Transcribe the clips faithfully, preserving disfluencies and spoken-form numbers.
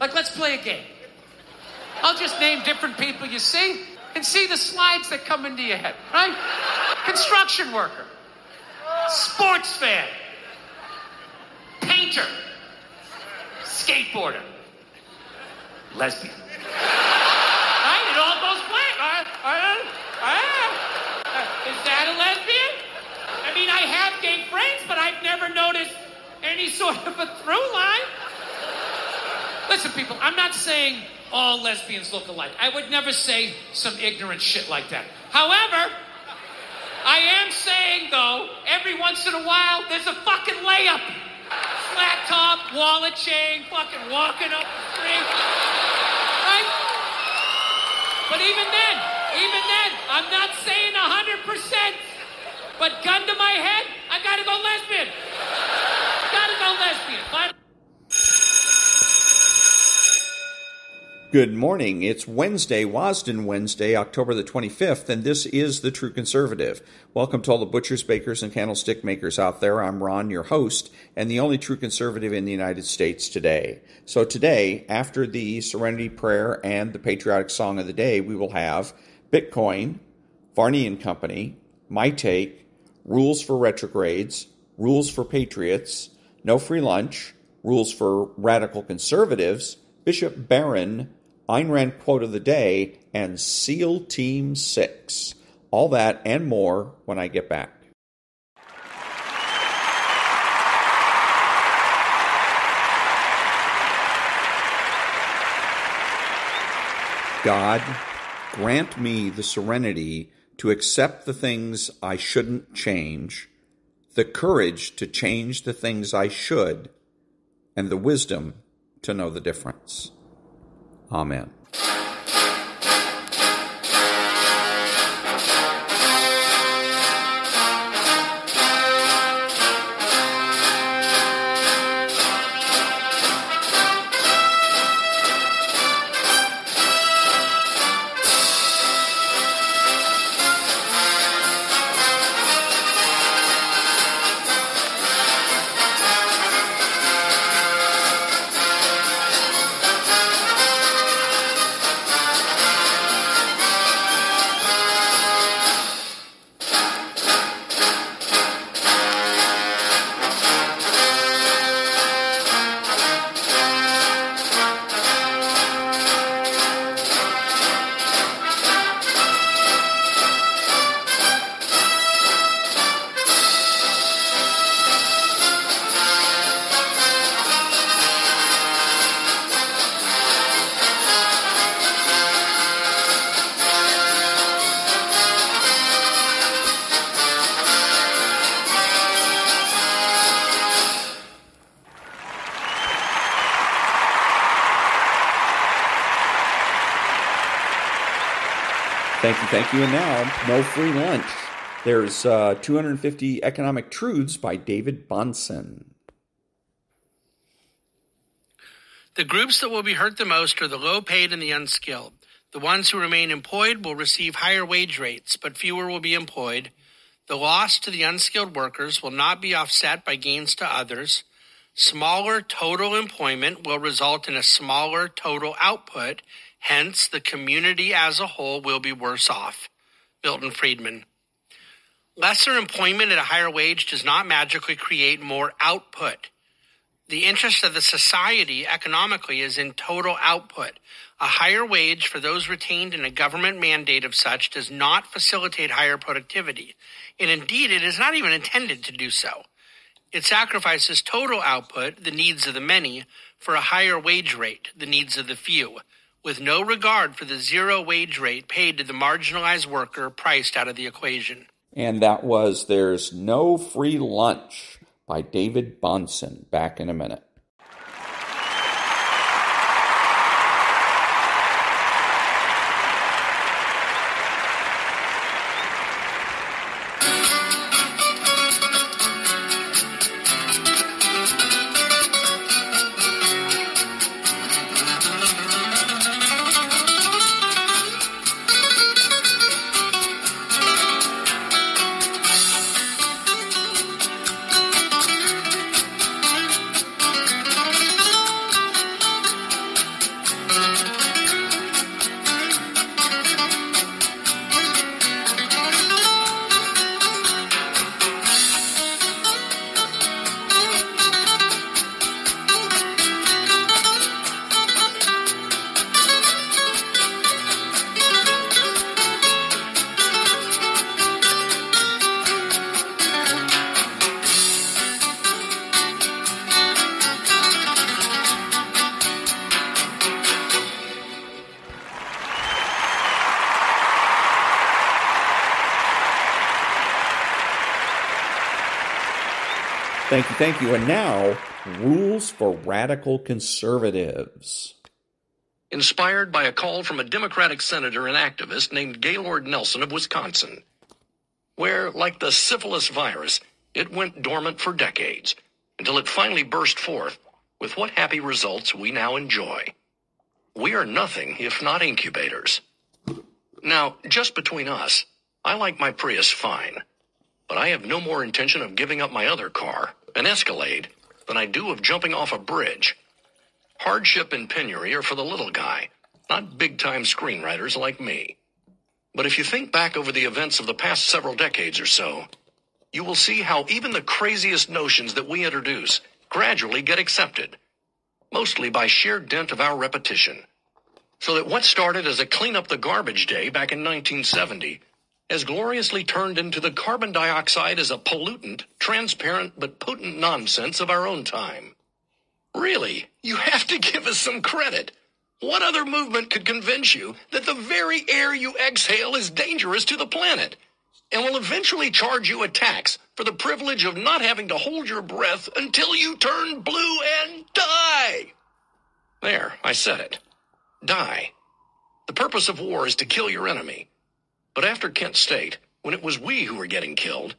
Like, let's play a game. I'll just name different people you see and see the slides that come into your head, right? Construction worker, sports fan, painter, skateboarder, lesbian. Right? It all goes blank. All right? All right? All right? Is that a lesbian? I mean, I have gay friends, but I've never noticed any sort of a through line. Listen, people, I'm not saying all lesbians look alike. I would never say some ignorant shit like that. However, I am saying, though, every once in a while, there's a fucking layup. Flat top, wallet chain, fucking walking up the street. Right? But even then, even then, I'm not saying one hundred percent. But gun to my head, I gotta go lesbian. I gotta go lesbian. Bye. Good morning. It's Wednesday, Wasden Wednesday, October the twenty-fifth, and this is The True Conservative. Welcome to all the butchers, bakers, and candlestick makers out there. I'm Ron, your host, and the only true conservative in the United States today. So today, after the Serenity Prayer and the Patriotic Song of the Day, we will have Bitcoin, Varney and Company, My Take, Rules for Retrogrades, Rules for Patriots, No Free Lunch, Rules for Radical Conservatives, Bishop Barron, Ayn Rand Quote of the Day, and SEAL Team six. All that and more when I get back. God, grant me the serenity to accept the things I shouldn't change, the courage to change the things I should, and the wisdom to know the difference. Amen. Thank you, thank you. And now, No Free Lunch. There's uh, two hundred fifty Economic Truths by David Bonson. The groups that will be hurt the most are the low-paid and the unskilled. The ones who remain employed will receive higher wage rates, but fewer will be employed. The loss to the unskilled workers will not be offset by gains to others. Smaller total employment will result in a smaller total output. Hence, the community as a whole will be worse off. Milton Friedman. Lesser employment at a higher wage does not magically create more output. The interest of the society economically is in total output. A higher wage for those retained in a government mandate of such does not facilitate higher productivity, and indeed it is not even intended to do so. It sacrifices total output, the needs of the many, for a higher wage rate, the needs of the few, with no regard for the zero wage rate paid to the marginalized worker priced out of the equation. And that was There's No Free Lunch by David Bonson. Back in a minute. Thank you, thank you. And now, rules for radical conservatives. Inspired by a call from a Democratic senator and activist named Gaylord Nelson of Wisconsin, where, like the syphilis virus, it went dormant for decades, until it finally burst forth with what happy results we now enjoy. We are nothing if not incubators. Now, just between us, I like my Prius fine, but I have no more intention of giving up my other car, an Escalade, than I do of jumping off a bridge. Hardship and penury are for the little guy, not big-time screenwriters like me. But if you think back over the events of the past several decades or so, you will see how even the craziest notions that we introduce gradually get accepted, mostly by sheer dint of our repetition. So that what started as a clean up the garbage day back in nineteen seventy has gloriously turned into the carbon dioxide as a pollutant, transparent but potent nonsense of our own time. Really, you have to give us some credit. What other movement could convince you that the very air you exhale is dangerous to the planet and will eventually charge you a tax for the privilege of not having to hold your breath until you turn blue and die? There, I said it. Die. The purpose of war is to kill your enemy. But after Kent State, when it was we who were getting killed,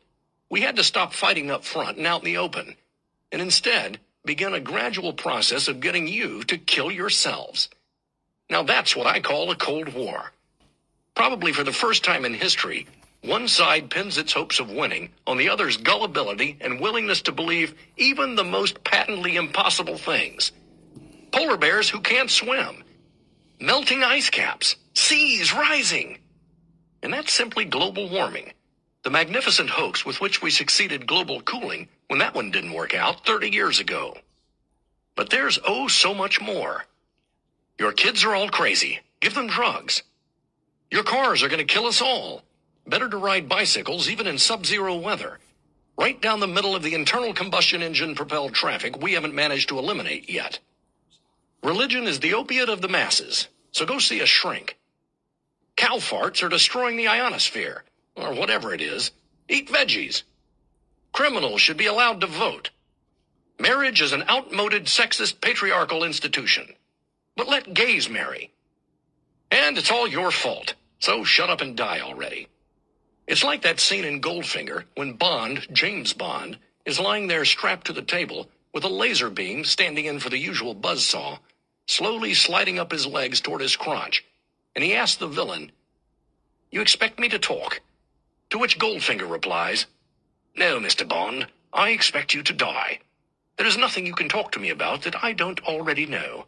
we had to stop fighting up front and out in the open, and instead begin a gradual process of getting you to kill yourselves. Now that's what I call a Cold War. Probably for the first time in history, one side pins its hopes of winning on the other's gullibility and willingness to believe even the most patently impossible things. Polar bears who can't swim, melting ice caps, seas rising. And that's simply global warming, the magnificent hoax with which we succeeded global cooling when that one didn't work out thirty years ago. But there's oh so much more. Your kids are all crazy. Give them drugs. Your cars are going to kill us all. Better to ride bicycles even in sub-zero weather. Right down the middle of the internal combustion engine propelled traffic we haven't managed to eliminate yet. Religion is the opiate of the masses, so go see a shrink. Cow farts are destroying the ionosphere, or whatever it is. Eat veggies. Criminals should be allowed to vote. Marriage is an outmoded sexist patriarchal institution. But let gays marry. And it's all your fault, so shut up and die already. It's like that scene in Goldfinger when Bond, James Bond, is lying there strapped to the table with a laser beam standing in for the usual buzzsaw, slowly sliding up his legs toward his crotch, and he asks the villain, "You expect me to talk?" To which Goldfinger replies, "No, Mister Bond, I expect you to die. There is nothing you can talk to me about that I don't already know."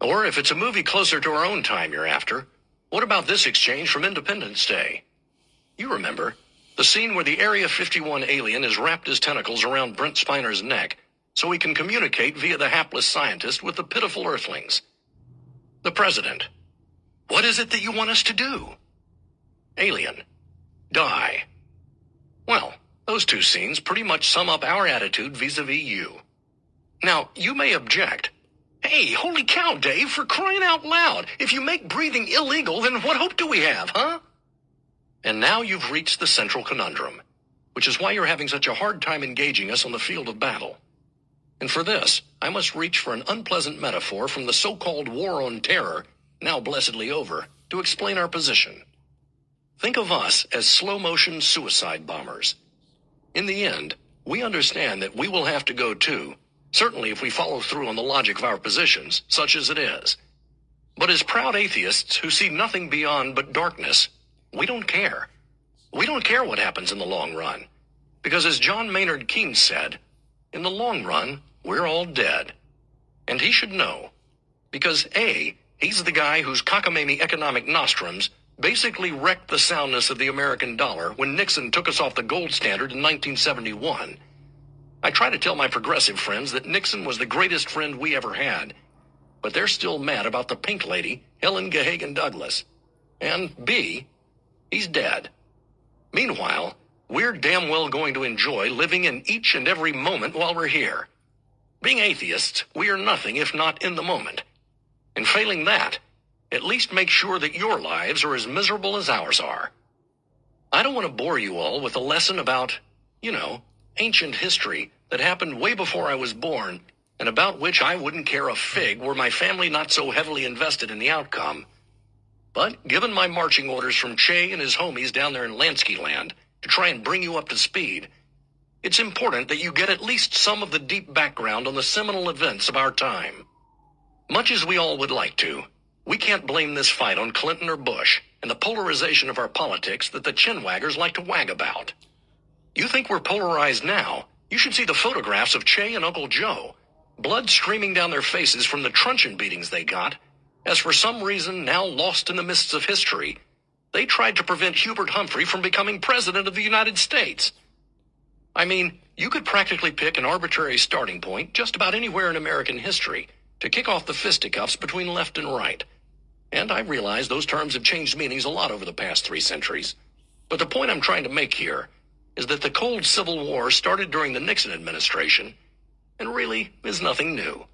Or if it's a movie closer to our own time you're after, what about this exchange from Independence Day? You remember, the scene where the Area fifty-one alien has wrapped his tentacles around Brent Spiner's neck so he can communicate via the hapless scientist with the pitiful earthlings. The president: "What is it that you want us to do?" Alien: "Die." Well, those two scenes pretty much sum up our attitude vis-a-vis you. Now, you may object, "Hey, holy cow, Dave, for crying out loud. If you make breathing illegal, then what hope do we have, huh?" And now you've reached the central conundrum, which is why you're having such a hard time engaging us on the field of battle. And for this, I must reach for an unpleasant metaphor from the so-called War on Terror, now blessedly over, to explain our position. Think of us as slow-motion suicide bombers. In the end, we understand that we will have to go too, certainly if we follow through on the logic of our positions, such as it is. But as proud atheists who see nothing beyond but darkness, we don't care. We don't care what happens in the long run, because as John Maynard Keynes said, in the long run, we're all dead. And he should know, because A, he's the guy whose cockamamie economic nostrums basically wrecked the soundness of the American dollar when Nixon took us off the gold standard in nineteen seventy-one. I try to tell my progressive friends that Nixon was the greatest friend we ever had, but they're still mad about the pink lady, Helen Gehagan Douglas. And B, he's dead. Meanwhile, we're damn well going to enjoy living in each and every moment while we're here. Being atheists, we are nothing if not in the moment. And failing that, at least make sure that your lives are as miserable as ours are. I don't want to bore you all with a lesson about, you know, ancient history that happened way before I was born, and about which I wouldn't care a fig were my family not so heavily invested in the outcome. But given my marching orders from Che and his homies down there in Lansky land to try and bring you up to speed, it's important that you get at least some of the deep background on the seminal events of our time. Much as we all would like to, we can't blame this fight on Clinton or Bush and the polarization of our politics that the chinwaggers like to wag about. You think we're polarized now? You should see the photographs of Che and Uncle Joe, blood streaming down their faces from the truncheon beatings they got, as for some reason now lost in the mists of history, they tried to prevent Hubert Humphrey from becoming president of the United States. I mean, you could practically pick an arbitrary starting point just about anywhere in American history to kick off the fisticuffs between left and right. And I realize those terms have changed meanings a lot over the past three centuries. But the point I'm trying to make here is that the Cold Civil War started during the Nixon administration and really is nothing new.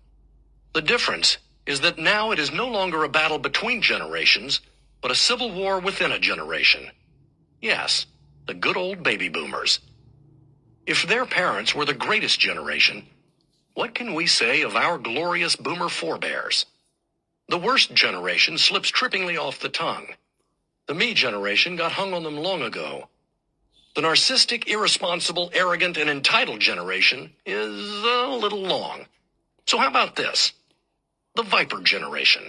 The difference is that now it is no longer a battle between generations, but a civil war within a generation. Yes, the good old baby boomers. If their parents were the greatest generation, what can we say of our glorious boomer forebears? The worst generation slips trippingly off the tongue. The me generation got hung on them long ago. The narcissistic, irresponsible, arrogant, and entitled generation is a little long. So how about this? The viper generation.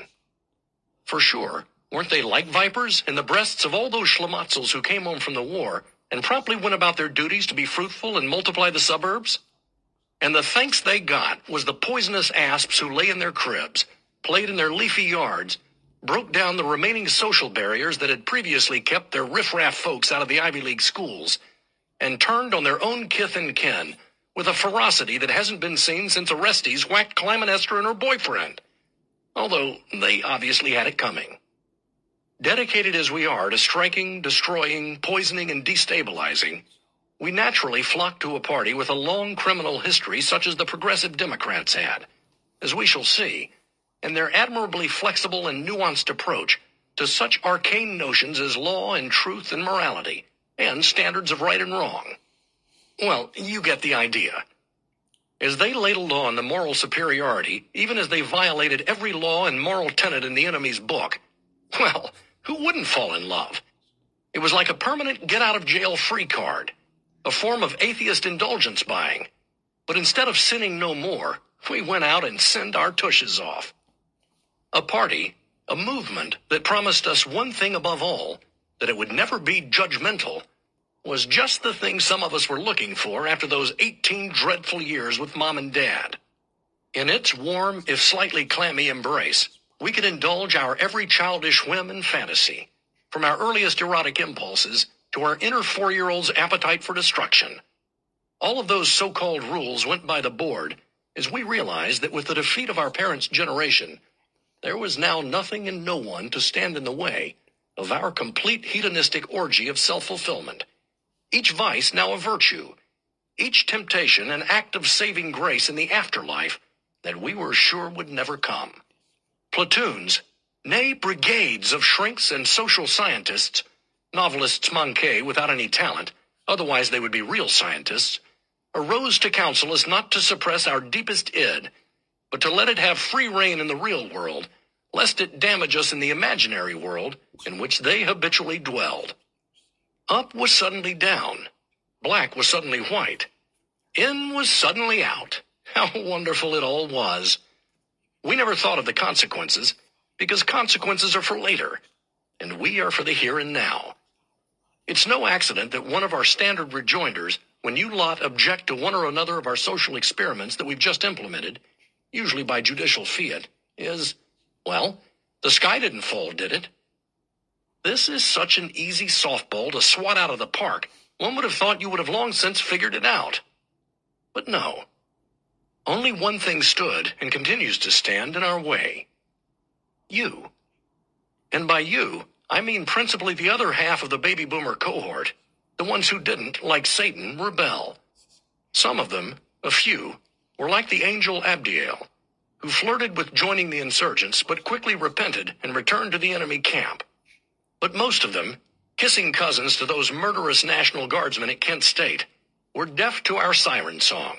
For sure, weren't they like vipers in the breasts of all those schlamatzels who came home from the war and promptly went about their duties to be fruitful and multiply the suburbs? And the thanks they got was the poisonous asps who lay in their cribs, played in their leafy yards, broke down the remaining social barriers that had previously kept their riffraff folks out of the Ivy League schools, and turned on their own kith and kin with a ferocity that hasn't been seen since Orestes whacked Clytemnestra and her boyfriend. Although they obviously had it coming. Dedicated as we are to striking, destroying, poisoning, and destabilizing, we naturally flock to a party with a long criminal history such as the Progressive Democrats had, as we shall see, and their admirably flexible and nuanced approach to such arcane notions as law and truth and morality, and standards of right and wrong. Well, you get the idea. As they ladled on the moral superiority, even as they violated every law and moral tenet in the enemy's book, well, who wouldn't fall in love? It was like a permanent get-out-of-jail-free card, a form of atheist indulgence buying. But instead of sinning no more, we went out and sinned our tushes off. A party, a movement that promised us one thing above all, that it would never be judgmental, was just the thing some of us were looking for after those eighteen dreadful years with Mom and Dad. In its warm, if slightly clammy embrace, we could indulge our every childish whim and fantasy, from our earliest erotic impulses to our inner four-year-old's appetite for destruction. All of those so-called rules went by the board as we realized that with the defeat of our parents' generation, there was now nothing and no one to stand in the way of our complete hedonistic orgy of self-fulfillment. Each vice now a virtue, each temptation an act of saving grace in the afterlife that we were sure would never come. Platoons, nay brigades of shrinks and social scientists, novelists manqué without any talent, otherwise they would be real scientists, arose to counsel us not to suppress our deepest id, but to let it have free rein in the real world, lest it damage us in the imaginary world in which they habitually dwelled. Up was suddenly down. Black was suddenly white. In was suddenly out. How wonderful it all was. We never thought of the consequences, because consequences are for later, and we are for the here and now. It's no accident that one of our standard rejoinders, when you lot object to one or another of our social experiments that we've just implemented, usually by judicial fiat, is, well, the sky didn't fall, did it? This is such an easy softball to swat out of the park, one would have thought you would have long since figured it out. But no. Only one thing stood and continues to stand in our way. You. And by you, I mean principally the other half of the baby boomer cohort, the ones who didn't, like Satan, rebel. Some of them, a few, were like the angel Abdiel, who flirted with joining the insurgents but quickly repented and returned to the enemy camp. But most of them, kissing cousins to those murderous National Guardsmen at Kent State, were deaf to our siren song,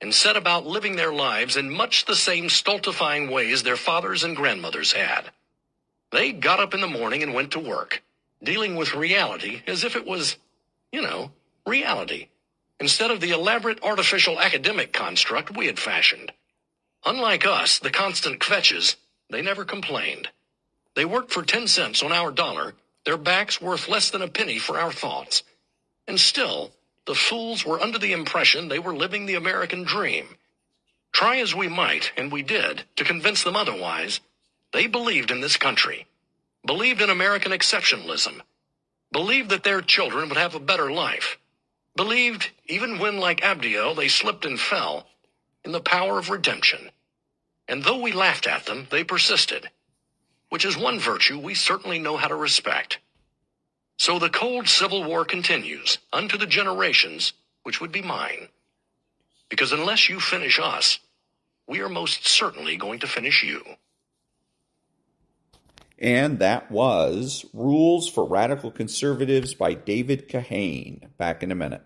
and set about living their lives in much the same stultifying ways their fathers and grandmothers had. They got up in the morning and went to work, dealing with reality as if it was, you know, reality, instead of the elaborate artificial academic construct we had fashioned. Unlike us, the constant kvetches, they never complained. They worked for ten cents on our dollar, their backs worth less than a penny for our thoughts. And still, the fools were under the impression they were living the American dream. Try as we might, and we did, to convince them otherwise, they believed in this country, believed in American exceptionalism, believed that their children would have a better life, believed, even when, like Abdiel, they slipped and fell, in the power of redemption. And though we laughed at them, they persisted, which is one virtue we certainly know how to respect. So the cold Civil War continues, unto the generations, which would be mine. Because unless you finish us, we are most certainly going to finish you. And that was Rules for Radical Conservatives by David Kahane. Back in a minute.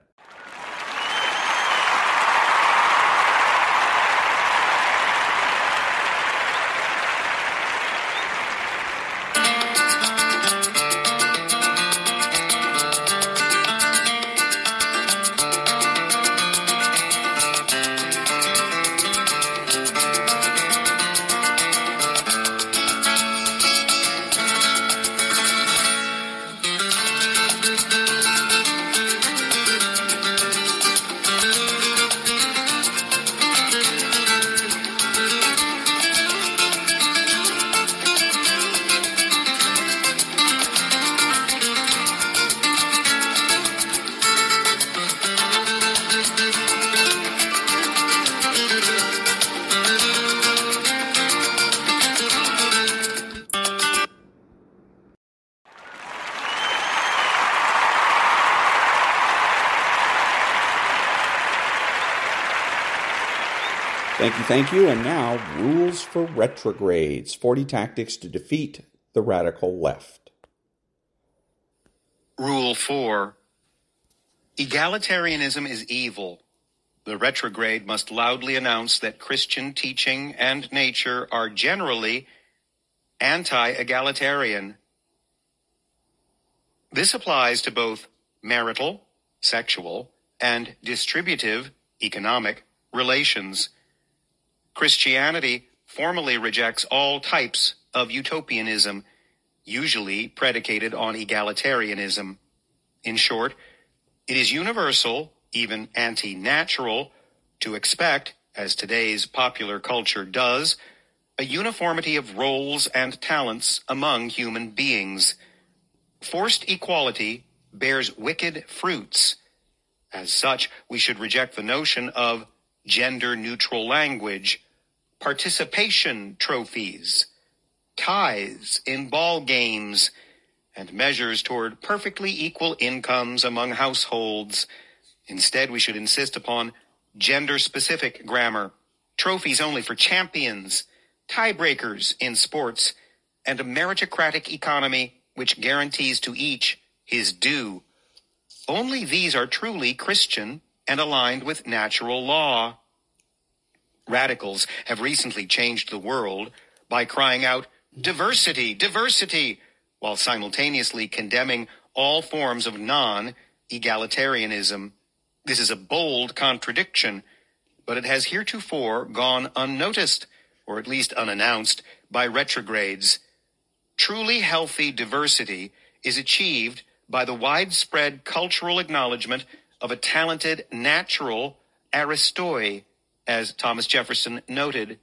Thank you. And now, Rules for Retrogrades, forty Tactics to Defeat the Radical Left. Rule four. Egalitarianism is evil. The retrograde must loudly announce that Christian teaching and nature are generally anti-egalitarian. This applies to both marital, sexual, and distributive, economic relations. Christianity formally rejects all types of utopianism, usually predicated on egalitarianism. In short, it is universal, even anti-natural, to expect, as today's popular culture does, a uniformity of roles and talents among human beings. Forced equality bears wicked fruits. As such, we should reject the notion of gender-neutral language, participation trophies, ties in ball games, and measures toward perfectly equal incomes among households. Instead, we should insist upon gender-specific grammar, trophies only for champions, tiebreakers in sports, and a meritocratic economy which guarantees to each his due. Only these are truly Christian and aligned with natural law. Radicals have recently changed the world by crying out, diversity, diversity, while simultaneously condemning all forms of non-egalitarianism. This is a bold contradiction, but it has heretofore gone unnoticed, or at least unannounced, by retrogrades. Truly healthy diversity is achieved by the widespread cultural acknowledgement of a talented natural aristoi, as Thomas Jefferson noted,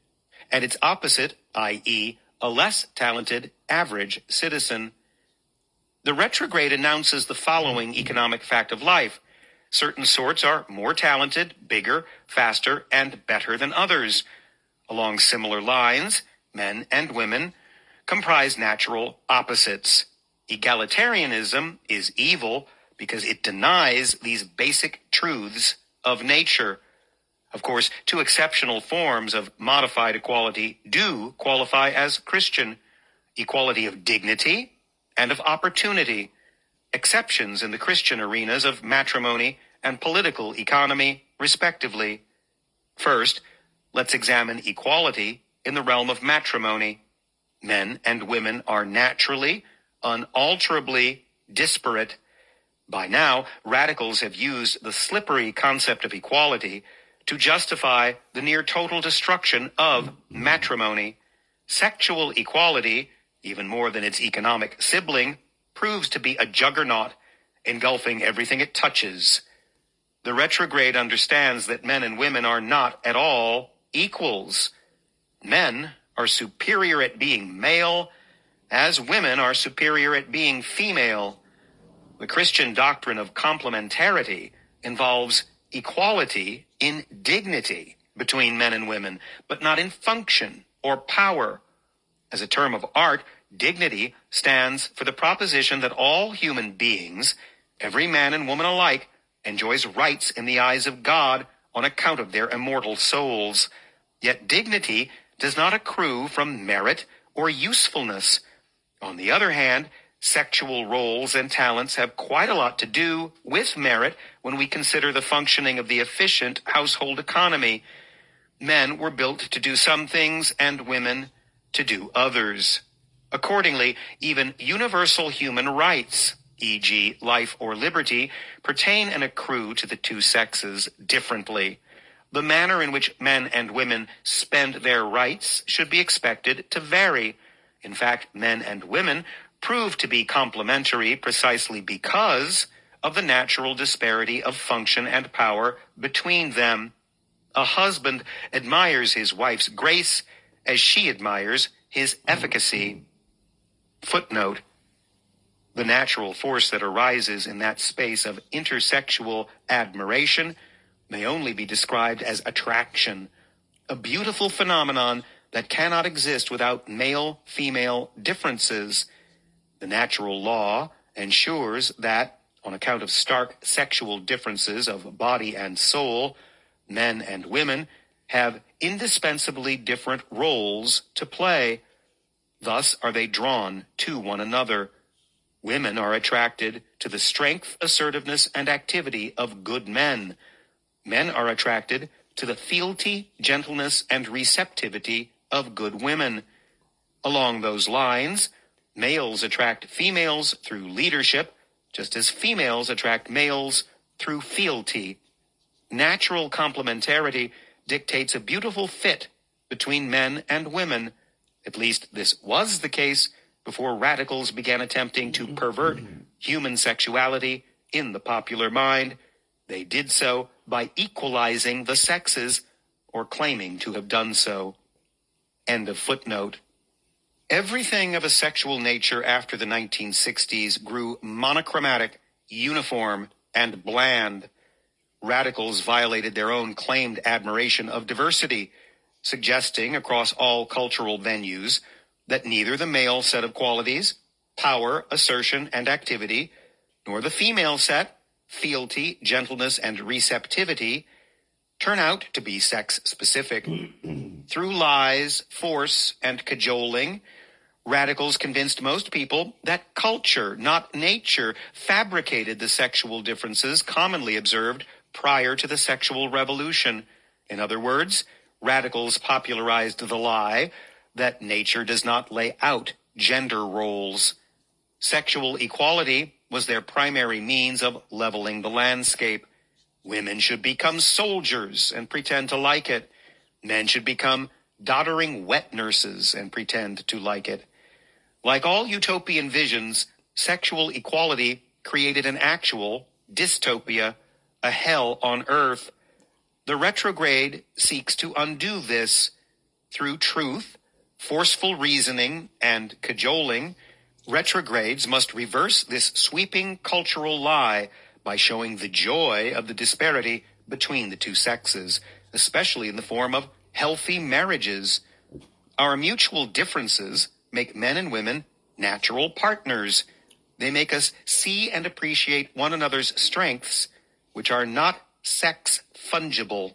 and its opposite, that is, a less talented average citizen. The retrograde announces the following economic fact of life. Certain sorts are more talented, bigger, faster, and better than others. Along similar lines, men and women comprise natural opposites. Egalitarianism is evil because it denies these basic truths of nature. Of course, two exceptional forms of modified equality do qualify as Christian: equality of dignity and of opportunity, exceptions in the Christian arenas of matrimony and political economy, respectively. First, let's examine equality in the realm of matrimony. Men and women are naturally, unalterably disparate. By now, radicals have used the slippery concept of equality to justify the near total destruction of matrimony. Sexual equality, even more than its economic sibling, proves to be a juggernaut, engulfing everything it touches. The retrograde understands that men and women are not at all equals. Men are superior at being male, as women are superior at being female. The Christian doctrine of complementarity involves equality in dignity between men and women, but not in function or power. As a term of art, dignity stands for the proposition that all human beings, every man and woman alike, enjoys rights in the eyes of God on account of their immortal souls. Yet dignity does not accrue from merit or usefulness. On the other hand, sexual roles and talents have quite a lot to do with merit when we consider the functioning of the efficient household economy. Men were built to do some things and women to do others. Accordingly, even universal human rights, for example life or liberty, pertain and accrue to the two sexes differently. The manner in which men and women spend their rights should be expected to vary. In fact, men and women prove to be complementary precisely because of the natural disparity of function and power between them. A husband admires his wife's grace as she admires his efficacy. Footnote: the natural force that arises in that space of intersexual admiration may only be described as attraction, a beautiful phenomenon that cannot exist without male-female differences. The natural law ensures that, on account of stark sexual differences of body and soul, men and women have indispensably different roles to play. Thus are they drawn to one another. Women are attracted to the strength, assertiveness, and activity of good men. Men are attracted to the fealty, gentleness, and receptivity of good women. Along those lines, males attract females through leadership, just as females attract males through fealty. Natural complementarity dictates a beautiful fit between men and women. At least this was the case before radicals began attempting to pervert human sexuality in the popular mind. They did so by equalizing the sexes, or claiming to have done so. End of footnote. Everything of a sexual nature after the nineteen sixties grew monochromatic, uniform, and bland. Radicals violated their own claimed admiration of diversity, suggesting across all cultural venues that neither the male set of qualities, power, assertion, and activity, nor the female set, fealty, gentleness, and receptivity, turn out to be sex-specific. Through lies, force, and cajoling, radicals convinced most people that culture, not nature, fabricated the sexual differences commonly observed prior to the sexual revolution. In other words, radicals popularized the lie that nature does not lay out gender roles. Sexual equality was their primary means of leveling the landscape. Women should become soldiers and pretend to like it. Men should become doddering wet nurses and pretend to like it. Like all utopian visions, sexual equality created an actual dystopia, a hell on earth. The retrograde seeks to undo this through truth, forceful reasoning, and cajoling. Retrogrades must reverse this sweeping cultural lie by showing the joy of the disparity between the two sexes, especially in the form of healthy marriages. Our mutual differences make men and women natural partners. They make us see and appreciate one another's strengths, which are not sex-fungible.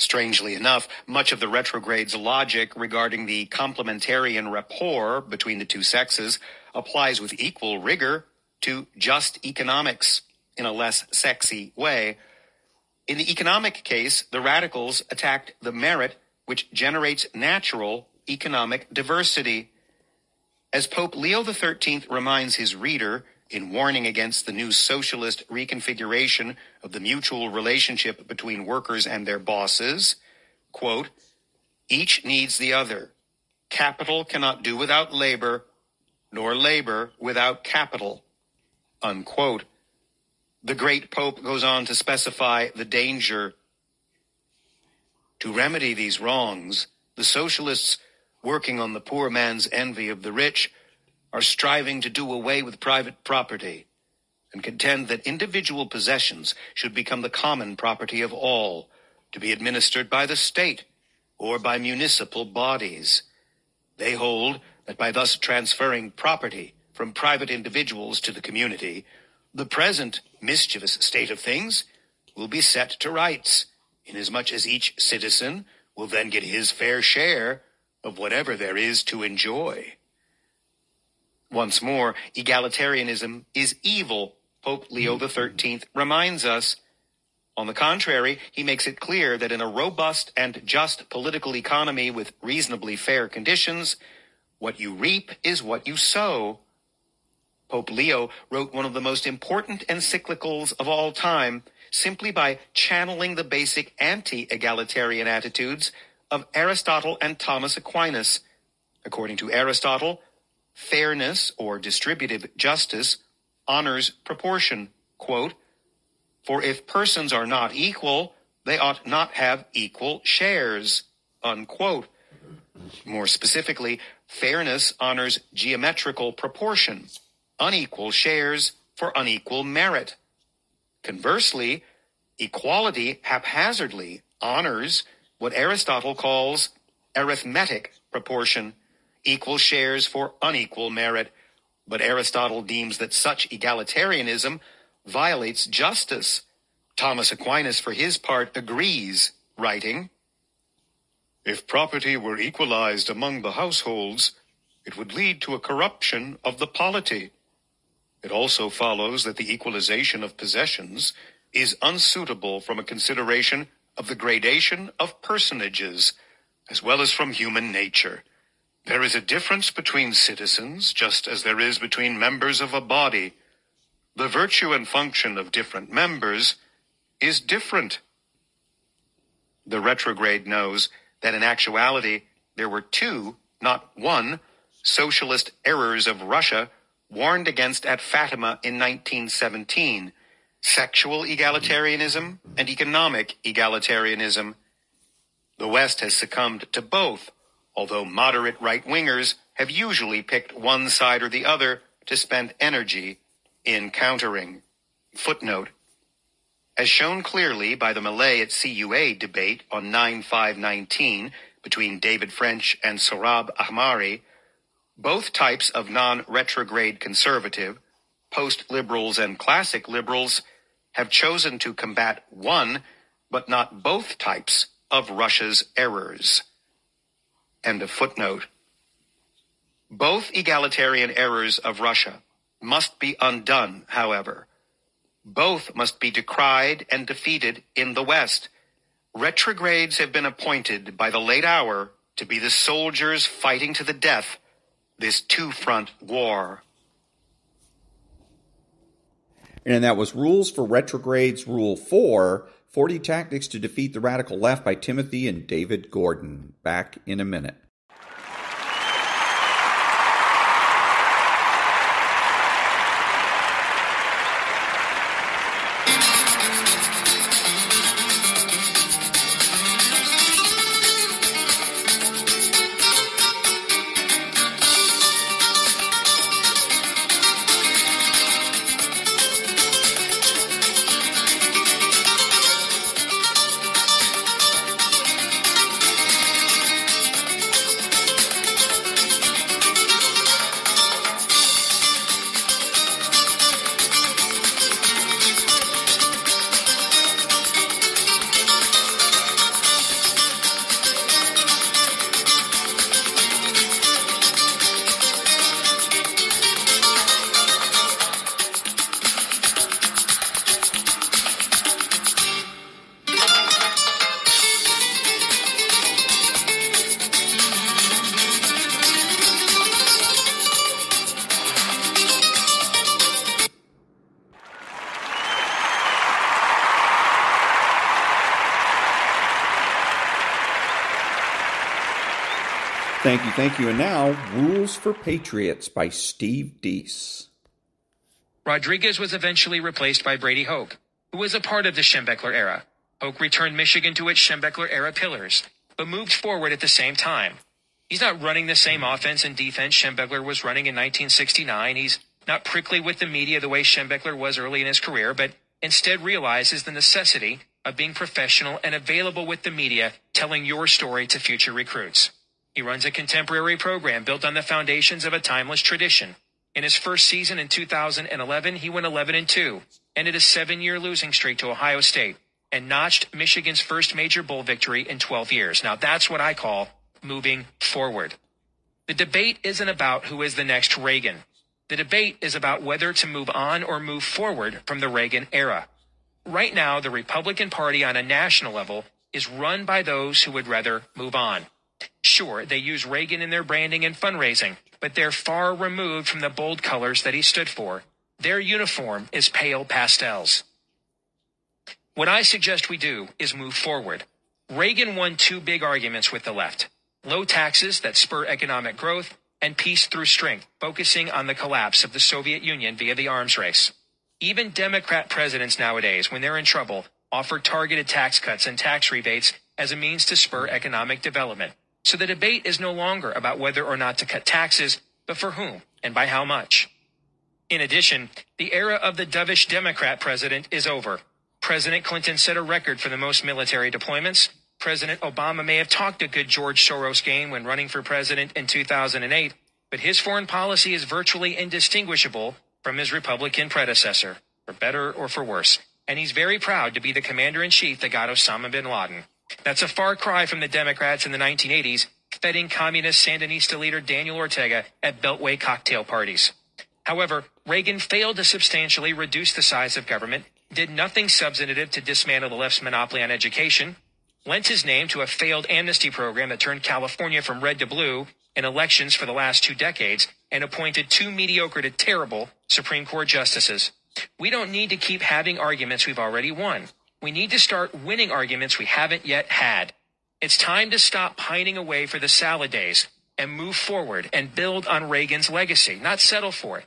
Strangely enough, much of the retrograde's logic regarding the complementarian rapport between the two sexes applies with equal rigor to just economics in a less sexy way. In the economic case, the radicals attacked the merit which generates natural economic diversity. As Pope Leo the thirteenth reminds his reader in warning against the new socialist reconfiguration of the mutual relationship between workers and their bosses, quote, "Each needs the other. Capital cannot do without labor, nor labor without capital," unquote. The great Pope goes on to specify the danger. To remedy these wrongs, the socialists, working on the poor man's envy of the rich, are striving to do away with private property and contend that individual possessions should become the common property of all, to be administered by the state or by municipal bodies. They hold that by thus transferring property from private individuals to the community, the present mischievous state of things will be set to rights, inasmuch as each citizen will then get his fair share of whatever there is to enjoy. Once more, egalitarianism is evil, Pope Leo the thirteenth reminds us. On the contrary, he makes it clear that in a robust and just political economy with reasonably fair conditions, what you reap is what you sow. Pope Leo wrote one of the most important encyclicals of all time simply by channeling the basic anti-egalitarian attitudes of Aristotle and Thomas Aquinas. According to Aristotle, fairness or distributive justice honors proportion. Quote, "For if persons are not equal, they ought not have equal shares," unquote. More specifically, fairness honors geometrical proportion, unequal shares for unequal merit. Conversely, equality haphazardly honors what Aristotle calls arithmetic proportion, equal shares for unequal merit, but Aristotle deems that such egalitarianism violates justice. Thomas Aquinas, for his part, agrees, writing, "If property were equalized among the households, it would lead to a corruption of the polity. It also follows that the equalization of possessions is unsuitable from a consideration of the gradation of personages, as well as from human nature. There is a difference between citizens, just as there is between members of a body. The virtue and function of different members is different." The retrograde knows that in actuality there were two, not one, socialist errors of Russia warned against at Fatima in nineteen seventeen, sexual egalitarianism and economic egalitarianism. The West has succumbed to both, although moderate right-wingers have usually picked one side or the other to spend energy in countering. Footnote. As shown clearly by the Malay at C U A debate on nine five nineteen between David French and Sorab Ahmari, both types of non-retrograde conservative, post-liberals and classic liberals, have chosen to combat one, but not both types of Russia's errors. End of footnote. Both egalitarian errors of Russia must be undone, however. Both must be decried and defeated in the West. Retrogrades have been appointed by the late hour to be the soldiers fighting to the death this two-front war. And that was Rules for Retrogrades, Rule four, forty Tactics to Defeat the Radical Left by Timothy and David Gordon. Back in a minute. Thank you, thank you. And now, Rules for Patriots by Steve Deese. Rodriguez was eventually replaced by Brady Hoke, who was a part of the Schembechler era. Hoke returned Michigan to its Schembechler era pillars, but moved forward at the same time. He's not running the same offense and defense Schembechler was running in nineteen sixty-nine. He's not prickly with the media the way Schembechler was early in his career, but instead realizes the necessity of being professional and available with the media, telling your story to future recruits. He runs a contemporary program built on the foundations of a timeless tradition. In his first season in two thousand eleven, he went eleven and two, ended a seven-year losing streak to Ohio State, and notched Michigan's first major bowl victory in twelve years. Now that's what I call moving forward. The debate isn't about who is the next Reagan. The debate is about whether to move on or move forward from the Reagan era. Right now, the Republican Party on a national level is run by those who would rather move on. Sure, they use Reagan in their branding and fundraising, but they're far removed from the bold colors that he stood for. Their uniform is pale pastels. What I suggest we do is move forward. Reagan won two big arguments with the left: low taxes that spur economic growth, and peace through strength, focusing on the collapse of the Soviet Union via the arms race. Even Democrat presidents nowadays, when they're in trouble, offer targeted tax cuts and tax rebates as a means to spur economic development. So the debate is no longer about whether or not to cut taxes, but for whom and by how much. In addition, the era of the dovish Democrat president is over. President Clinton set a record for the most military deployments. President Obama may have talked a good George Soros game when running for president in two thousand eight, but his foreign policy is virtually indistinguishable from his Republican predecessor, for better or for worse. And he's very proud to be the commander-in-chief that got Osama bin Laden. That's a far cry from the Democrats in the nineteen eighties, feting communist Sandinista leader Daniel Ortega at Beltway cocktail parties. However, Reagan failed to substantially reduce the size of government, did nothing substantive to dismantle the left's monopoly on education, lent his name to a failed amnesty program that turned California from red to blue in elections for the last two decades, and appointed two mediocre to terrible Supreme Court justices. We don't need to keep having arguments we've already won. We need to start winning arguments we haven't yet had. It's time to stop pining away for the salad days and move forward and build on Reagan's legacy, not settle for it.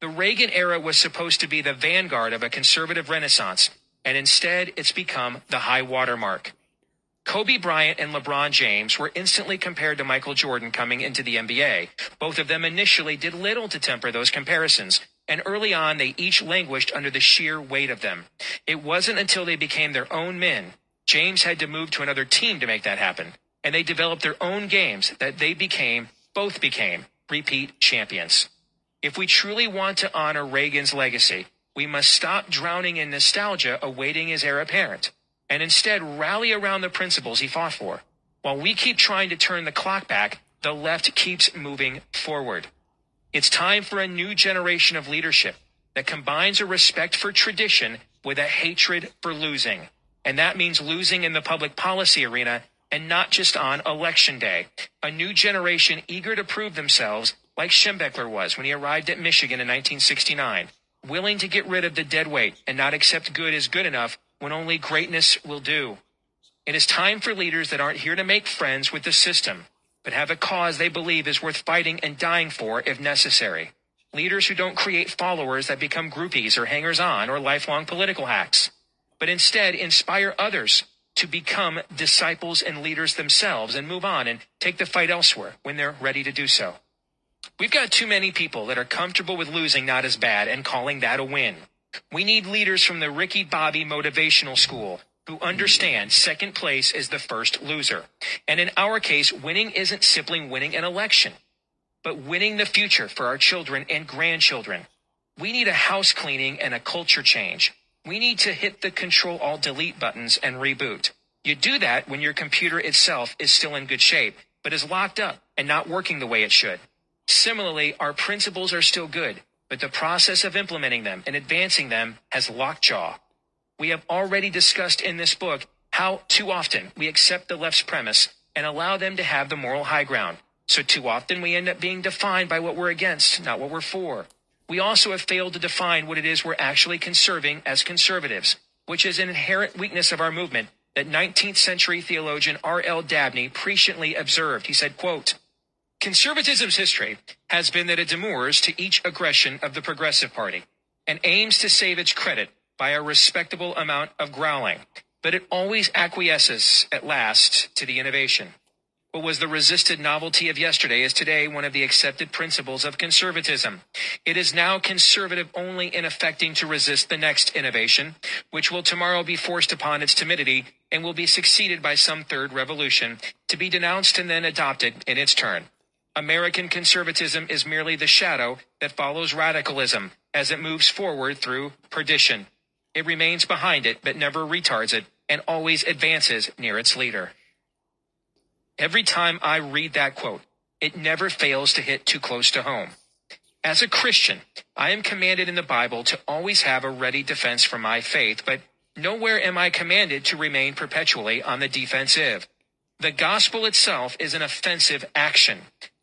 The Reagan era was supposed to be the vanguard of a conservative renaissance, and instead it's become the high watermark. Kobe Bryant and LeBron James were instantly compared to Michael Jordan coming into the N B A. Both of them initially did little to temper those comparisons, and early on they each languished under the sheer weight of them. It wasn't until they became their own men. James had to move to another team to make that happen, and they developed their own games that they became, both became, repeat champions. If we truly want to honor Reagan's legacy, we must stop drowning in nostalgia awaiting his heir apparent, and instead rally around the principles he fought for. While we keep trying to turn the clock back, the left keeps moving forward. It's time for a new generation of leadership that combines a respect for tradition with a hatred for losing. And that means losing in the public policy arena and not just on election day. A new generation eager to prove themselves, like Schembechler was when he arrived at Michigan in nineteen sixty-nine, willing to get rid of the dead weight and not accept good as good enough when only greatness will do. It is time for leaders that aren't here to make friends with the system, but have a cause they believe is worth fighting and dying for if necessary. Leaders who don't create followers that become groupies or hangers-on or lifelong political hacks, but instead inspire others to become disciples and leaders themselves and move on and take the fight elsewhere when they're ready to do so. We've got too many people that are comfortable with losing not as bad and calling that a win. We need leaders from the Ricky Bobby motivational school who understand second place is the first loser. And in our case, winning isn't simply winning an election, but winning the future for our children and grandchildren. We need a house cleaning and a culture change. We need to hit the Control-Alt-Delete buttons and reboot. You do that when your computer itself is still in good shape, but is locked up and not working the way it should. Similarly, our principles are still good, but the process of implementing them and advancing them has lockjaw. We have already discussed in this book how too often we accept the left's premise and allow them to have the moral high ground. So too often we end up being defined by what we're against, not what we're for. We also have failed to define what it is we're actually conserving as conservatives, which is an inherent weakness of our movement that nineteenth century theologian R L Dabney presciently observed. He said, quote, Conservatism's history has been that it demurs to each aggression of the Progressive Party and aims to save its credit by a respectable amount of growling, but it always acquiesces at last to the innovation. What was the resisted novelty of yesterday is today one of the accepted principles of conservatism. It is now conservative only in affecting to resist the next innovation, which will tomorrow be forced upon its timidity and will be succeeded by some third revolution, to be denounced and then adopted in its turn. American conservatism is merely the shadow that follows radicalism as it moves forward through perdition. It remains behind it but never retards it and always advances near its leader. Every time I read that quote, it never fails to hit too close to home. As a Christian, I am commanded in the Bible to always have a ready defense for my faith, but nowhere am I commanded to remain perpetually on the defensive. The gospel itself is an offensive action,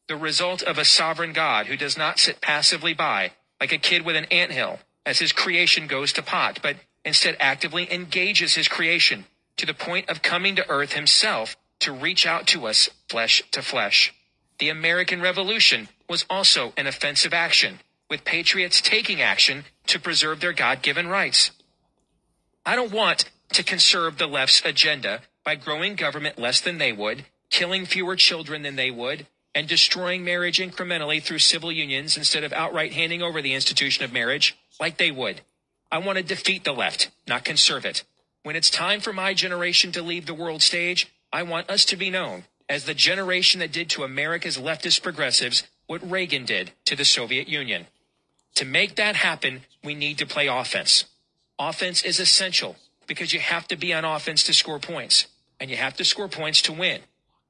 the result of a sovereign God who does not sit passively by, like a kid with an anthill, as his creation goes to pot, but instead actively engages his creation to the point of coming to earth himself to reach out to us flesh to flesh. The American Revolution was also an offensive action, with patriots taking action to preserve their God-given rights. I don't want to conserve the left's agenda by growing government less than they would, killing fewer children than they would, and destroying marriage incrementally through civil unions instead of outright handing over the institution of marriage like they would. I want to defeat the left, not conserve it. When it's time for my generation to leave the world stage, I want us to be known as the generation that did to America's leftist progressives what Reagan did to the Soviet Union. To make that happen, we need to play offense. Offense is essential because you have to be on offense to score points, and you have to score points to win.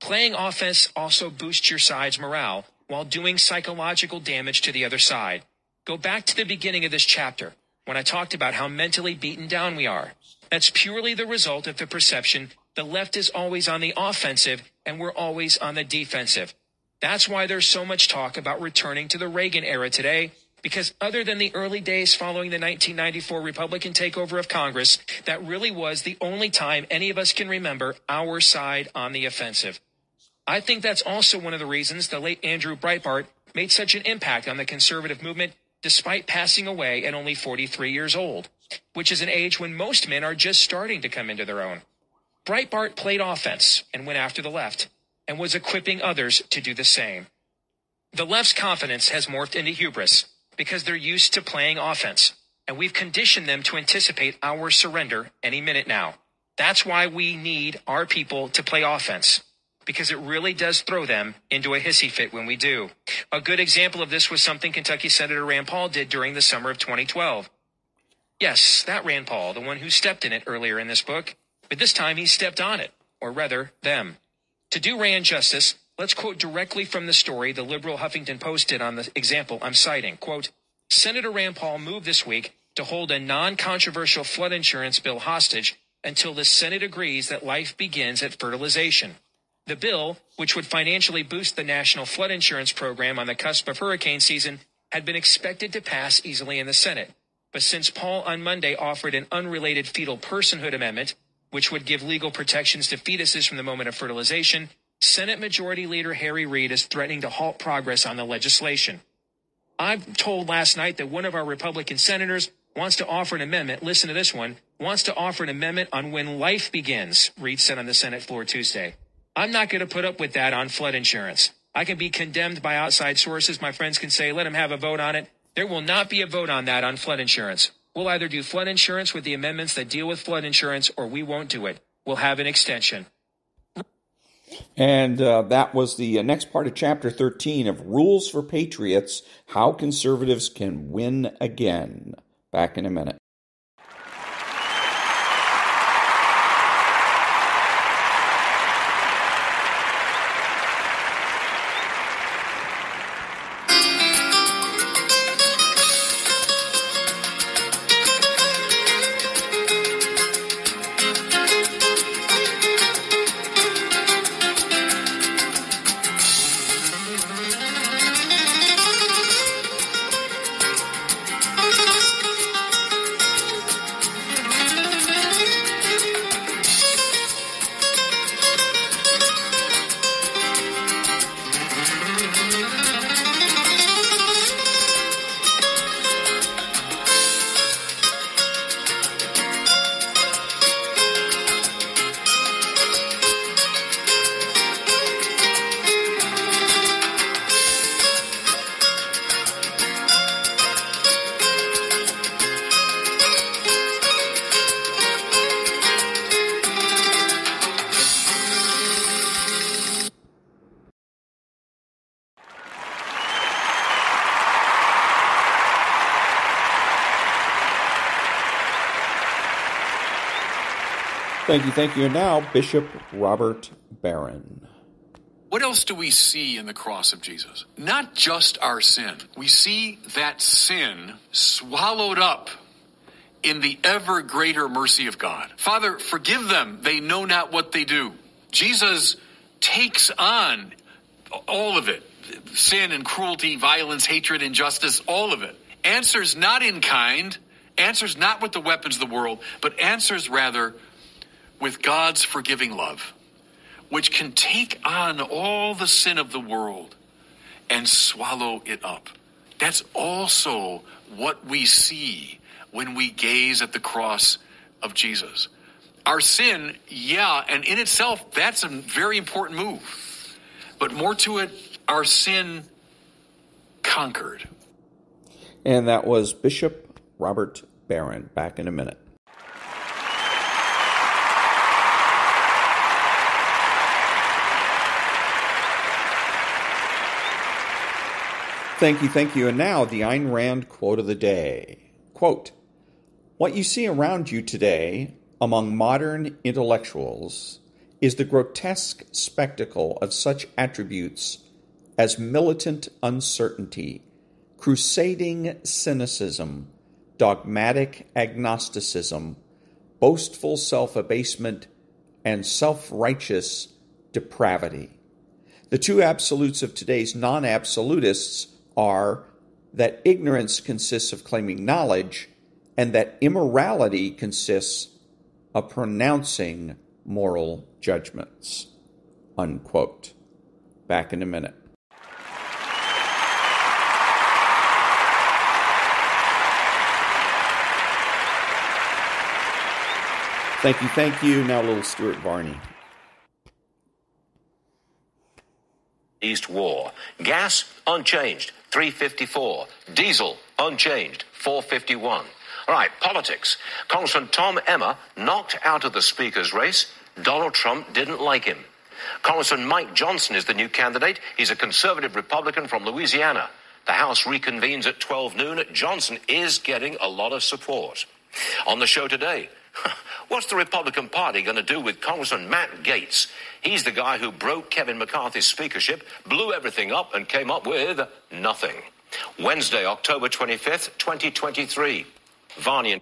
Playing offense also boosts your side's morale while doing psychological damage to the other side. Go back to the beginning of this chapter when I talked about how mentally beaten down we are. That's purely the result of the perception the left is always on the offensive and we're always on the defensive. That's why there's so much talk about returning to the Reagan era today, because other than the early days following the nineteen ninety-four Republican takeover of Congress, that really was the only time any of us can remember our side on the offensive. I think that's also one of the reasons the late Andrew Breitbart made such an impact on the conservative movement despite passing away at only forty-three years old, which is an age when most men are just starting to come into their own. Breitbart played offense and went after the left, and was equipping others to do the same. The left's confidence has morphed into hubris because they're used to playing offense, and we've conditioned them to anticipate our surrender any minute now. That's why we need our people to play offense, because it really does throw them into a hissy fit when we do. A good example of this was something Kentucky Senator Rand Paul did during the summer of twenty twelve. Yes, that Rand Paul, the one who stepped in it earlier in this book. But this time he stepped on it, or rather, them. To do Rand justice, let's quote directly from the story the liberal Huffington Post did on the example I'm citing. Quote, Senator Rand Paul moved this week to hold a non-controversial flood insurance bill hostage until the Senate agrees that life begins at fertilization. The bill, which would financially boost the national flood insurance program on the cusp of hurricane season, had been expected to pass easily in the Senate. But since Paul on Monday offered an unrelated fetal personhood amendment, which would give legal protections to fetuses from the moment of fertilization, Senate Majority Leader Harry Reid is threatening to halt progress on the legislation. I've told last night that one of our Republican senators wants to offer an amendment, listen to this one, wants to offer an amendment on when life begins, Reid said on the Senate floor Tuesday. I'm not going to put up with that on flood insurance. I can be condemned by outside sources. My friends can say, let them have a vote on it. There will not be a vote on that on flood insurance. We'll either do flood insurance with the amendments that deal with flood insurance, or we won't do it. We'll have an extension. And uh, that was the next part of Chapter thirteen of Rules for Patriots, How Conservatives Can Win Again. Back in a minute. Thank you, thank you. And now, Bishop Robert Barron. What else do we see in the cross of Jesus? Not just our sin. We see that sin swallowed up in the ever greater mercy of God. Father, forgive them. They know not what they do. Jesus takes on all of it. Sin and cruelty, violence, hatred, injustice, all of it. Answers not in kind, answers not with the weapons of the world, but answers rather with God's forgiving love, which can take on all the sin of the world and swallow it up. That's also what we see when we gaze at the cross of Jesus. Our sin, yeah, and in itself, that's a very important move. But more to it, our sin conquered. And that was Bishop Robert Barron. Back in a minute. Thank you, thank you. And now, the Ayn Rand quote of the day. Quote, "What you see around you today among modern intellectuals is the grotesque spectacle of such attributes as militant uncertainty, crusading cynicism, dogmatic agnosticism, boastful self-abasement, and self-righteous depravity. The two absolutes of today's non-absolutists are that ignorance consists of claiming knowledge and that immorality consists of pronouncing moral judgments." Unquote. Back in a minute. Thank you, thank you. Now, little Stuart Varney. East War. Gas, unchanged, three fifty-four. Diesel, unchanged, four fifty-one. All right, politics. Congressman Tom Emmer knocked out of the Speaker's race. Donald Trump didn't like him. Congressman Mike Johnson is the new candidate. He's a conservative Republican from Louisiana. The House reconvenes at twelve noon. Johnson is getting a lot of support. On the show today, what's the Republican Party going to do with Congressman Matt Gaetz? He's the guy who broke Kevin McCarthy's speakership, blew everything up, and came up with nothing. Wednesday, October twenty-fifth, twenty twenty-three. Varnian.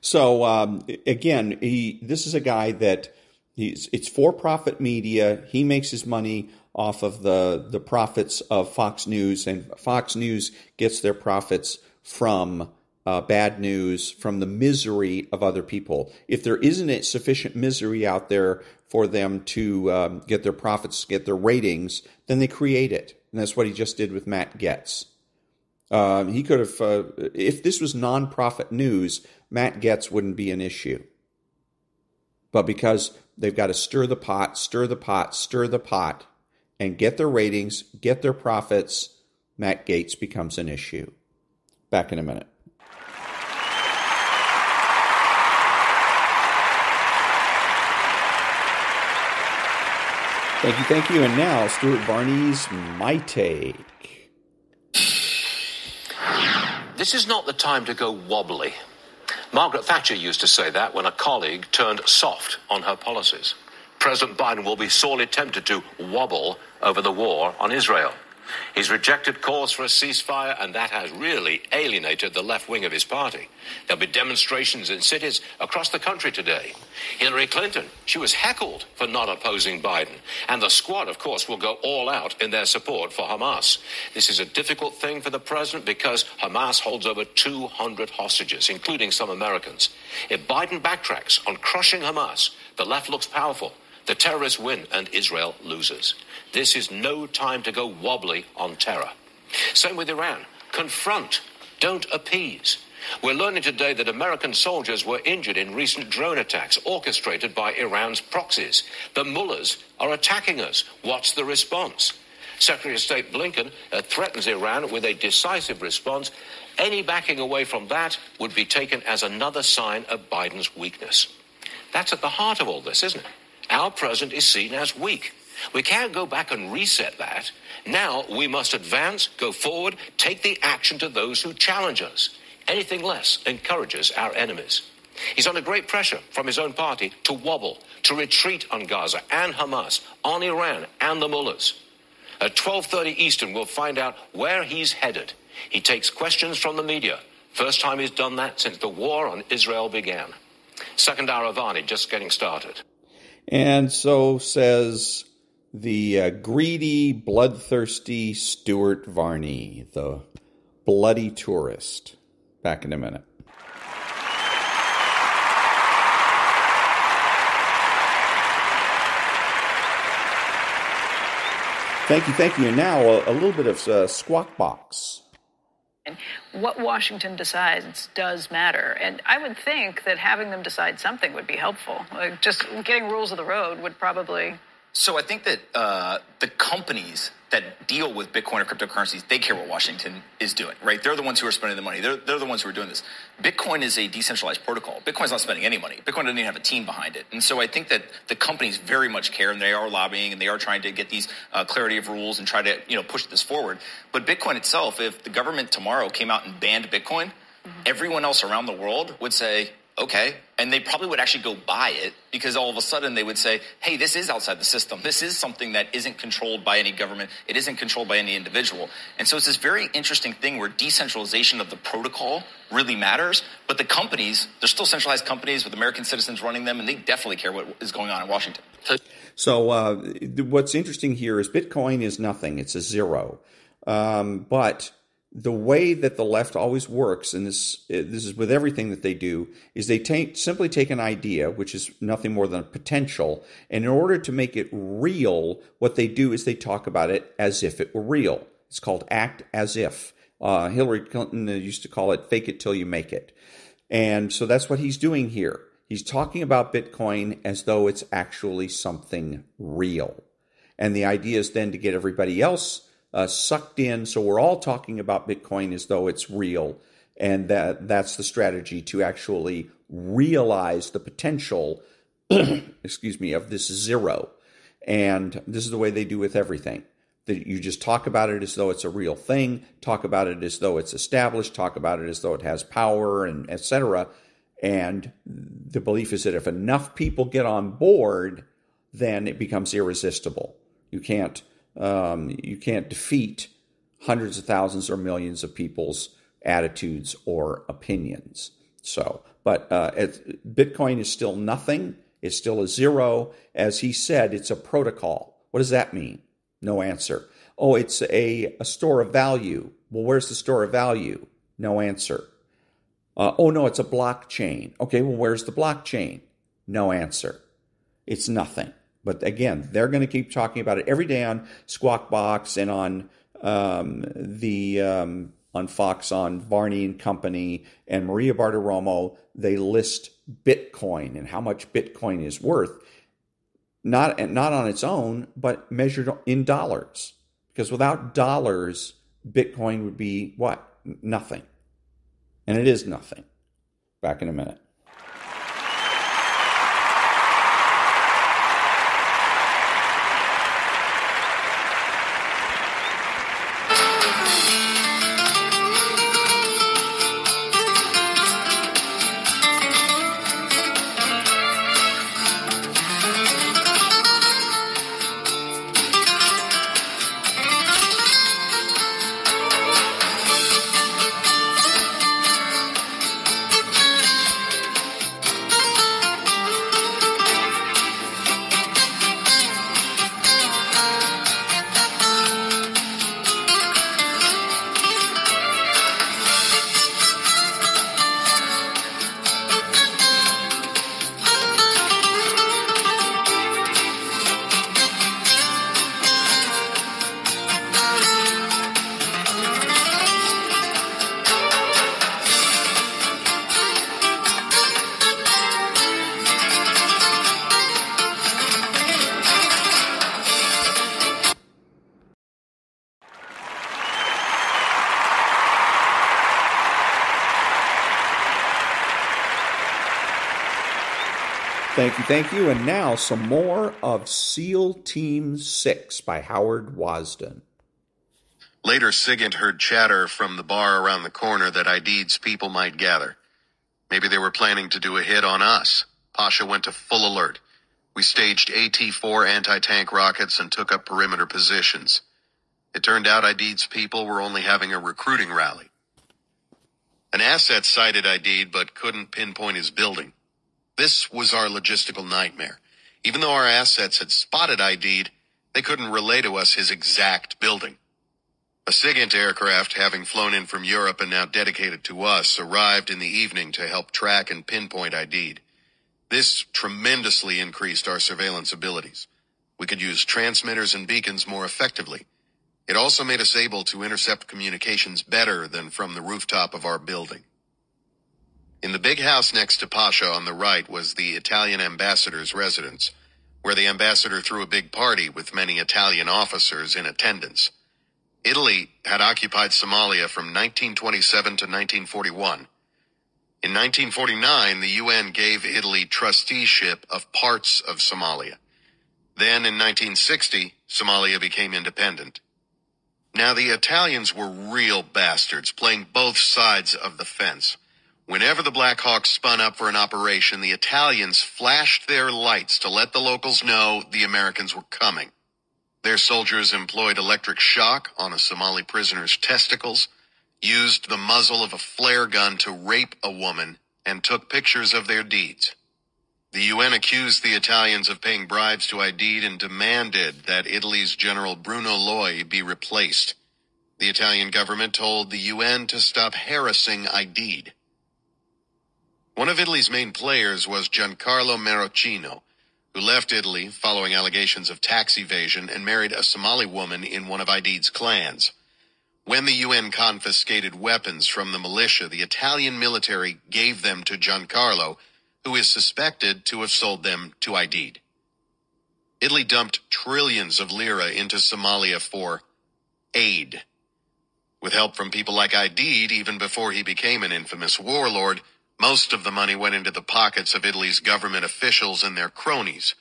So, um, again, he, this is a guy that he's, it's for-profit media. He makes his money off of the, the profits of Fox News, and Fox News gets their profits from Uh, bad news, from the misery of other people. If there isn't sufficient misery out there for them to um, get their profits, get their ratings, then they create it. And that's what he just did with Matt Gaetz. Um, he could have, uh, if this was nonprofit news, Matt Gaetz wouldn't be an issue. But because they've got to stir the pot, stir the pot, stir the pot, and get their ratings, get their profits, Matt Gaetz becomes an issue. Back in a minute. Thank you, thank you. And now, Stuart Varney's My Take. This is not the time to go wobbly. Margaret Thatcher used to say that when a colleague turned soft on her policies. President Biden will be sorely tempted to wobble over the war on Israel. He's rejected calls for a ceasefire, and that has really alienated the left wing of his party. There'll be demonstrations in cities across the country today. Hillary Clinton, she was heckled for not opposing Biden. And the squad, of course, will go all out in their support for Hamas. This is a difficult thing for the president because Hamas holds over two hundred hostages, including some Americans. If Biden backtracks on crushing Hamas, the left looks powerful. The terrorists win and Israel loses. This is no time to go wobbly on terror. Same with Iran. Confront, don't appease. We're learning today that American soldiers were injured in recent drone attacks orchestrated by Iran's proxies. The mullahs are attacking us. What's the response? Secretary of State Blinken uh, threatens Iran with a decisive response. Any backing away from that would be taken as another sign of Biden's weakness. That's at the heart of all this, isn't it? Our president is seen as weak. We can't go back and reset that. Now we must advance, go forward, take the action to those who challenge us. Anything less encourages our enemies. He's under great pressure from his own party to wobble, to retreat on Gaza and Hamas, on Iran and the mullahs. At twelve thirty Eastern, we'll find out where he's headed. He takes questions from the media. First time he's done that since the war on Israel began. Second hour of Arnie, just getting started. And so says the uh, greedy, bloodthirsty Stuart Varney, the bloody tourist. Back in a minute. Thank you, thank you. And now a, a little bit of uh, Squawk Box. What Washington decides does matter. And I would think that having them decide something would be helpful. Like just getting rules of the road would probably... So I think that uh, the companies that deal with Bitcoin or cryptocurrencies, they care what Washington is doing, right? They're the ones who are spending the money. They're, they're the ones who are doing this. Bitcoin is a decentralized protocol. Bitcoin's not spending any money. Bitcoin doesn't even have a team behind it. And so I think that the companies very much care, and they are lobbying, and they are trying to get these uh, clarity of rules and try to, you know, push this forward. But Bitcoin itself, if the government tomorrow came out and banned Bitcoin, mm-hmm. everyone else around the world would say, okay, and they probably would actually go buy it because all of a sudden they would say, hey, this is outside the system. This is something that isn't controlled by any government. It isn't controlled by any individual. And so it's this very interesting thing where decentralization of the protocol really matters. But the companies, they're still centralized companies with American citizens running them, and they definitely care what is going on in Washington. So uh, what's interesting here is Bitcoin is nothing. It's a zero. Um, but... the way that the left always works, and this this is with everything that they do, is they take, simply take an idea, which is nothing more than a potential, and in order to make it real, what they do is they talk about it as if it were real. It's called act as if. Uh, Hillary Clinton used to call it fake it till you make it. And so that's what he's doing here. He's talking about Bitcoin as though it's actually something real. And the idea is then to get everybody else Uh, sucked in, so we're all talking about Bitcoin as though it's real, and that that's the strategy to actually realize the potential, excuse me, of this zero. And this is the way they do with everything. That you just talk about it as though it's a real thing, talk about it as though it's established, talk about it as though it has power, and et cetera. And the belief is that if enough people get on board, then it becomes irresistible. You can't. Um, you can't defeat hundreds of thousands or millions of people's attitudes or opinions. So, but uh, it, Bitcoin is still nothing. It's still a zero. As he said, it's a protocol. What does that mean? No answer. Oh, it's a, a store of value. Well, where's the store of value? No answer. Uh, oh, no, it's a blockchain. Okay, well, where's the blockchain? No answer. It's nothing. But again, they're going to keep talking about it every day on Squawk Box and on um, the um, on Fox, on Varney and Company and Maria Bartiromo. They list Bitcoin and how much Bitcoin is worth, not not on its own, but measured in dollars. Because without dollars, Bitcoin would be what? Nothing. And it is nothing. Back in a minute. Thank you, thank you. And now some more of SEAL Team six by Howard Wasden. Later, Sigint heard chatter from the bar around the corner that Aidid's people might gather. Maybe they were planning to do a hit on us. Pasha went to full alert. We staged A T four anti-tank rockets and took up perimeter positions. It turned out Aidid's people were only having a recruiting rally. An asset sighted Aidid but couldn't pinpoint his building. This was our logistical nightmare. Even though our assets had spotted Aidid, they couldn't relay to us his exact building. A Sigint aircraft, having flown in from Europe and now dedicated to us, arrived in the evening to help track and pinpoint Aidid. This tremendously increased our surveillance abilities. We could use transmitters and beacons more effectively. It also made us able to intercept communications better than from the rooftop of our building. In the big house next to Pasha on the right was the Italian ambassador's residence, where the ambassador threw a big party with many Italian officers in attendance. Italy had occupied Somalia from nineteen twenty-seven to nineteen forty-one. In nineteen forty-nine, the U N gave Italy trusteeship of parts of Somalia. Then, in nineteen sixty, Somalia became independent. Now, the Italians were real bastards, playing both sides of the fence. Whenever the Black Hawks spun up for an operation, the Italians flashed their lights to let the locals know the Americans were coming. Their soldiers employed electric shock on a Somali prisoner's testicles, used the muzzle of a flare gun to rape a woman, and took pictures of their deeds. The U N accused the Italians of paying bribes to Aidid and demanded that Italy's General Bruno Loi be replaced. The Italian government told the U N to stop harassing Aidid. One of Italy's main players was Giancarlo Marocchino, who left Italy following allegations of tax evasion and married a Somali woman in one of Aidid's clans. When the U N confiscated weapons from the militia, the Italian military gave them to Giancarlo, who is suspected to have sold them to Aidid. Italy dumped trillions of lira into Somalia for aid. With help from people like Aidid, even before he became an infamous warlord, most of the money went into the pockets of Italy's government officials and their cronies.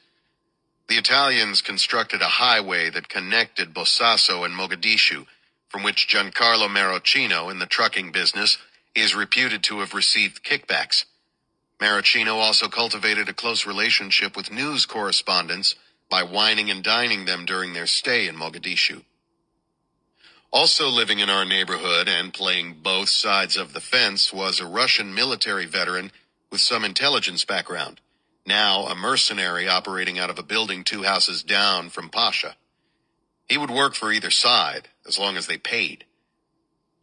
The Italians constructed a highway that connected Bosaso and Mogadishu, from which Giancarlo Marocchino, in the trucking business, is reputed to have received kickbacks. Marocchino also cultivated a close relationship with news correspondents by wining and dining them during their stay in Mogadishu. Also living in our neighborhood and playing both sides of the fence was a Russian military veteran with some intelligence background, now a mercenary operating out of a building two houses down from Pasha. He would work for either side, as long as they paid.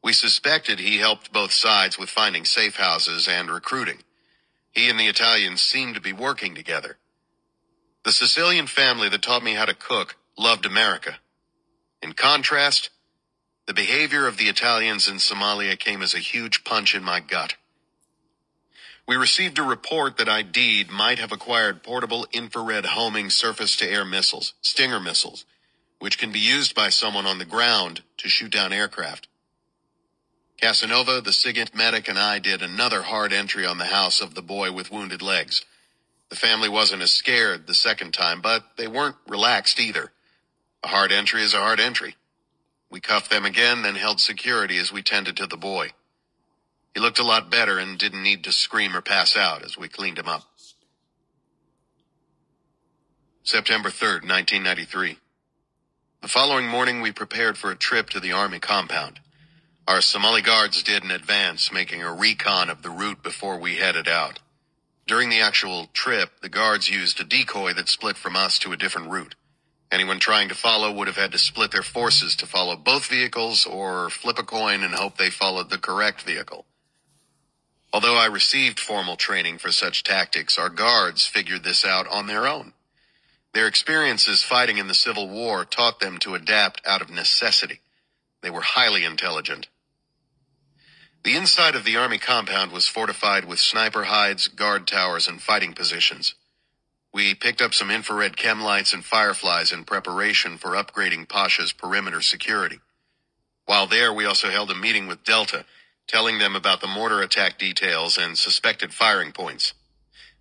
We suspected he helped both sides with finding safe houses and recruiting. He and the Italians seemed to be working together. The Sicilian family that taught me how to cook loved America. In contrast, the behavior of the Italians in Somalia came as a huge punch in my gut. We received a report that Aidid might have acquired portable infrared homing surface-to-air missiles, Stinger missiles, which can be used by someone on the ground to shoot down aircraft. Casanova, the Sigint medic, and I did another hard entry on the house of the boy with wounded legs. The family wasn't as scared the second time, but they weren't relaxed either. A hard entry is a hard entry. We cuffed them again, then held security as we tended to the boy. He looked a lot better and didn't need to scream or pass out as we cleaned him up. September third, nineteen ninety-three. The following morning, we prepared for a trip to the army compound. Our Somali guards did in advance, making a recon of the route before we headed out. During the actual trip, the guards used a decoy that split from us to a different route. Anyone trying to follow would have had to split their forces to follow both vehicles or flip a coin and hope they followed the correct vehicle. Although I received formal training for such tactics, our guards figured this out on their own. Their experiences fighting in the Civil War taught them to adapt out of necessity. They were highly intelligent. The inside of the army compound was fortified with sniper hides, guard towers, and fighting positions. We picked up some infrared chem lights and fireflies in preparation for upgrading Pasha's perimeter security. While there, we also held a meeting with Delta, telling them about the mortar attack details and suspected firing points.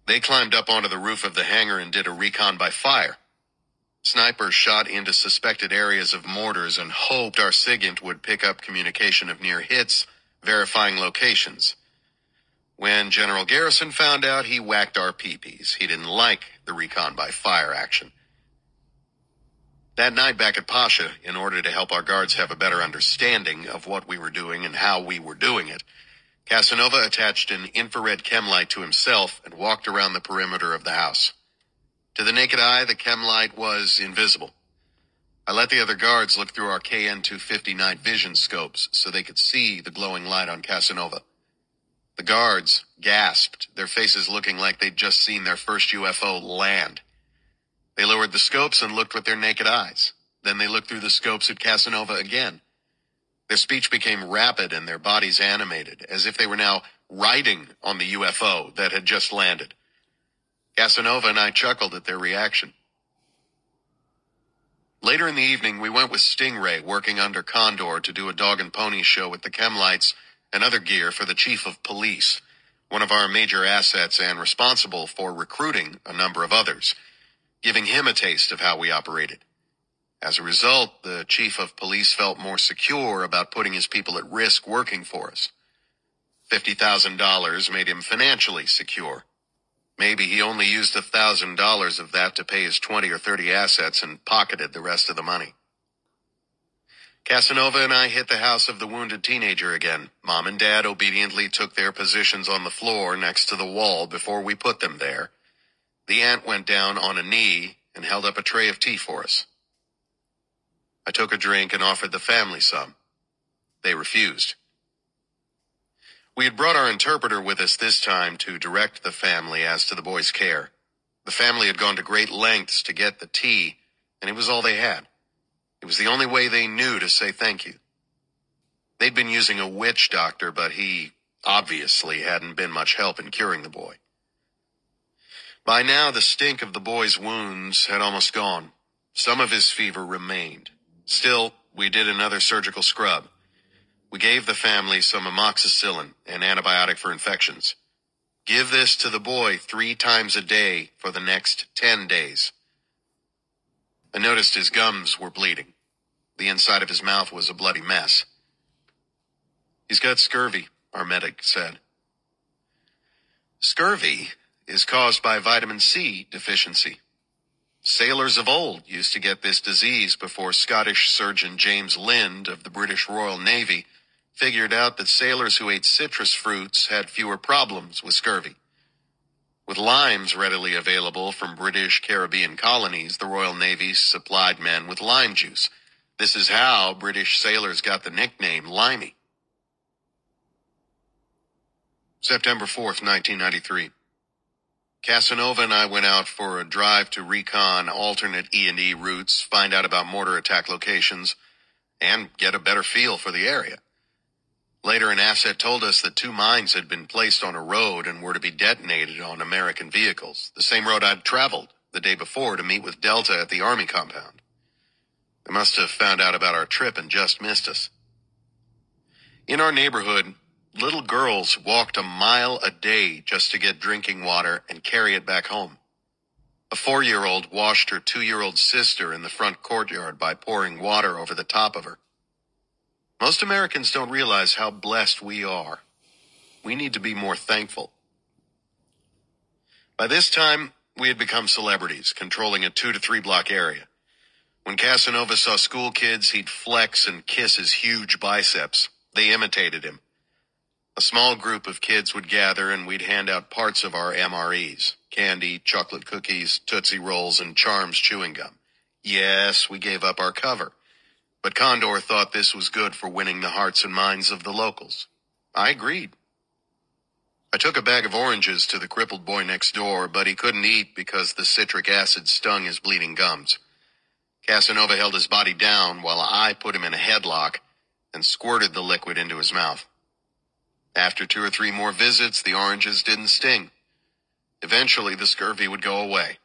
They climbed up onto the roof of the hangar and did a recon by fire. Snipers shot into suspected areas of mortars and hoped our Sigint would pick up communication of near hits, verifying locations. When General Garrison found out, he whacked our peepees. He didn't like the recon by fire action. That night back at Pasha, in order to help our guards have a better understanding of what we were doing and how we were doing it, Casanova attached an infrared chem light to himself and walked around the perimeter of the house. To the naked eye, the chem light was invisible. I let the other guards look through our K N two fifty night vision scopes so they could see the glowing light on Casanova. The guards gasped, their faces looking like they'd just seen their first U F O land. They lowered the scopes and looked with their naked eyes. Then they looked through the scopes at Casanova again. Their speech became rapid and their bodies animated, as if they were now riding on the U F O that had just landed. Casanova and I chuckled at their reaction. Later in the evening, we went with Stingray, working under Condor, to do a dog and pony show with the chem lights and other gear for the chief of police, one of our major assets and responsible for recruiting a number of others, giving him a taste of how we operated. As a result, the chief of police felt more secure about putting his people at risk working for us. fifty thousand dollars made him financially secure. Maybe he only used one thousand dollars of that to pay his twenty or thirty assets and pocketed the rest of the money. Casanova and I hit the house of the wounded teenager again. Mom and Dad obediently took their positions on the floor next to the wall before we put them there. The aunt went down on a knee and held up a tray of tea for us. I took a drink and offered the family some. They refused. We had brought our interpreter with us this time to direct the family as to the boy's care. The family had gone to great lengths to get the tea, and it was all they had. It was the only way they knew to say thank you. They'd been using a witch doctor, but he obviously hadn't been much help in curing the boy. By now, the stink of the boy's wounds had almost gone. Some of his fever remained. Still, we did another surgical scrub. We gave the family some amoxicillin, an antibiotic for infections. Give this to the boy three times a day for the next ten days. I noticed his gums were bleeding. The inside of his mouth was a bloody mess. He's got scurvy, our medic said. Scurvy is caused by vitamin C deficiency. Sailors of old used to get this disease before Scottish surgeon James Lind of the British Royal Navy figured out that sailors who ate citrus fruits had fewer problems with scurvy. With limes readily available from British Caribbean colonies, the Royal Navy supplied men with lime juice. This is how British sailors got the nickname Limey. September fourth, nineteen ninety-three. Casanova and I went out for a drive to recon alternate E and E routes, find out about mortar attack locations, and get a better feel for the area. Later, an asset told us that two mines had been placed on a road and were to be detonated on American vehicles, the same road I'd traveled the day before to meet with Delta at the Army compound. They must have found out about our trip and just missed us. In our neighborhood, little girls walked a mile a day just to get drinking water and carry it back home. A four-year-old washed her two-year-old sister in the front courtyard by pouring water over the top of her. Most Americans don't realize how blessed we are. We need to be more thankful. By this time, we had become celebrities, controlling a two- to three-block area. When Casanova saw school kids, he'd flex and kiss his huge biceps. They imitated him. A small group of kids would gather and we'd hand out parts of our M R Es, candy, chocolate cookies, Tootsie Rolls, and Charms chewing gum. Yes, we gave up our cover, but Condor thought this was good for winning the hearts and minds of the locals. I agreed. I took a bag of oranges to the crippled boy next door, but he couldn't eat because the citric acid stung his bleeding gums. Casanova held his body down while I put him in a headlock and squirted the liquid into his mouth. After two or three more visits, the oranges didn't sting. Eventually, the scurvy would go away.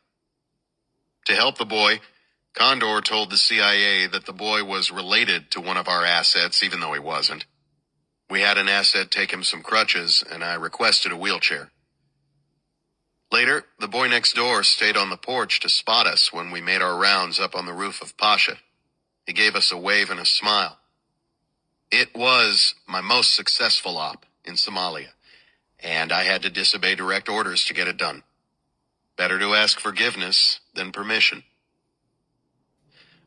To help the boy, Condor told the C I A that the boy was related to one of our assets, even though he wasn't. We had an asset take him some crutches, and I requested a wheelchair. Later, the boy next door stayed on the porch to spot us when we made our rounds up on the roof of Pasha. He gave us a wave and a smile. It was my most successful op in Somalia, and I had to disobey direct orders to get it done. Better to ask forgiveness than permission.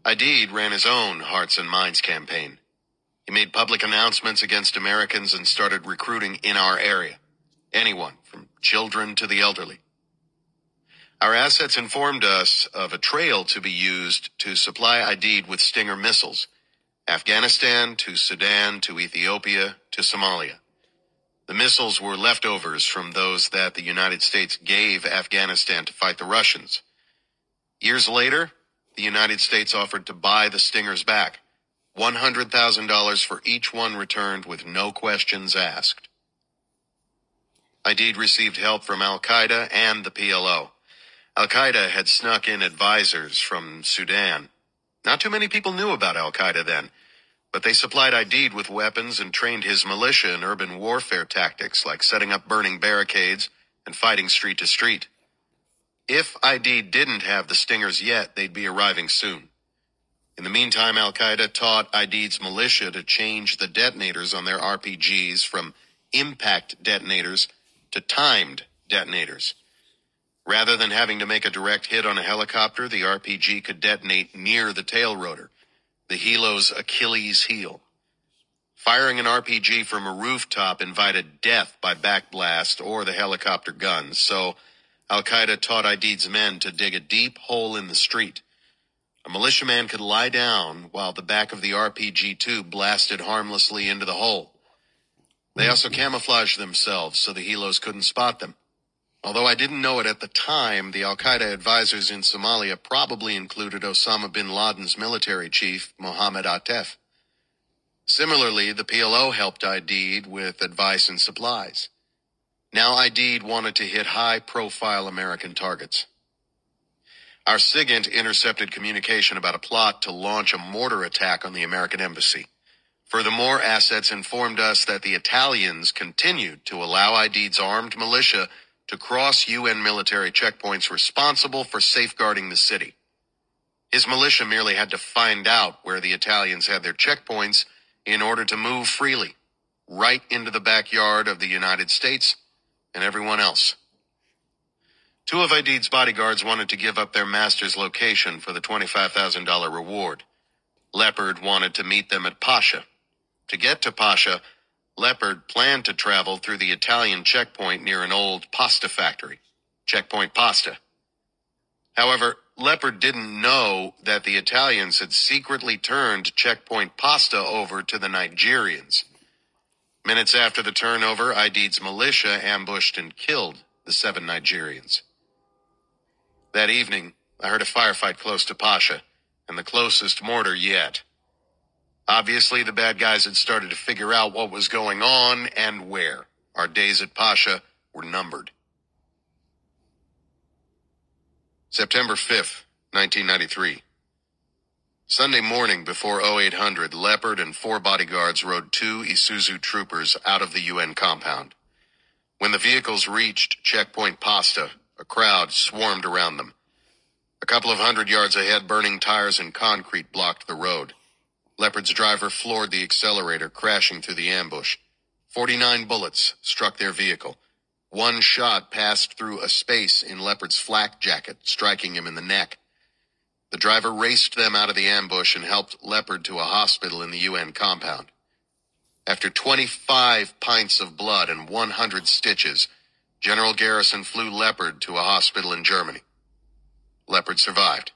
Aidid ran his own Hearts and Minds campaign. He made public announcements against Americans and started recruiting in our area. Anyone, from children to the elderly. Our assets informed us of a trail to be used to supply Aidid with Stinger missiles. Afghanistan to Sudan to Ethiopia to Somalia. The missiles were leftovers from those that the United States gave Afghanistan to fight the Russians. Years later, the United States offered to buy the Stingers back. one hundred thousand dollars for each one returned with no questions asked. Aidid received help from Al-Qaeda and the P L O. Al-Qaeda had snuck in advisors from Sudan. Not too many people knew about Al-Qaeda then, but they supplied Aidid with weapons and trained his militia in urban warfare tactics like setting up burning barricades and fighting street to street. If Aidid didn't have the Stingers yet, they'd be arriving soon. In the meantime, Al-Qaeda taught Aidid's militia to change the detonators on their R P Gs from impact detonators to timed detonators. Rather than having to make a direct hit on a helicopter, the R P G could detonate near the tail rotor, the helo's Achilles heel. Firing an R P G from a rooftop invited death by backblast or the helicopter guns, so Al-Qaeda taught Aidid's men to dig a deep hole in the street. A militiaman could lie down while the back of the R P G tube blasted harmlessly into the hole. They also camouflaged themselves so the helos couldn't spot them. Although I didn't know it at the time, the Al-Qaeda advisors in Somalia probably included Osama bin Laden's military chief, Mohammed Atef. Similarly, the P L O helped Aidid with advice and supplies. Now Aidid wanted to hit high-profile American targets. Our Sigint intercepted communication about a plot to launch a mortar attack on the American embassy. Furthermore, assets informed us that the Italians continued to allow Aidid's armed militia to cross U N military checkpoints responsible for safeguarding the city. His militia merely had to find out where the Italians had their checkpoints in order to move freely, right into the backyard of the United States and everyone else. Two of Aidid's bodyguards wanted to give up their master's location for the twenty-five thousand dollars reward. Leopard wanted to meet them at Pasha. To get to Pasha, Leopard planned to travel through the Italian checkpoint near an old pasta factory, Checkpoint Pasta. However, Leopard didn't know that the Italians had secretly turned Checkpoint Pasta over to the Nigerians. Minutes after the turnover, Aidid's militia ambushed and killed the seven Nigerians. That evening, I heard a firefight close to Pasha, and the closest mortar yet. Obviously, the bad guys had started to figure out what was going on and where. Our days at Pasha were numbered. September fifth, nineteen ninety-three. Sunday morning before oh eight hundred, Leopard and four bodyguards rode two Isuzu troopers out of the U N compound. When the vehicles reached Checkpoint Pasta, a crowd swarmed around them. A couple of hundred yards ahead, burning tires and concrete blocked the road. Leopard's driver floored the accelerator, crashing through the ambush. Forty-nine bullets struck their vehicle. One shot passed through a space in Leopard's flak jacket, striking him in the neck. The driver raced them out of the ambush and helped Leopard to a hospital in the U N compound. After twenty-five pints of blood and one hundred stitches, General Garrison flew Leopard to a hospital in Germany. Leopard survived.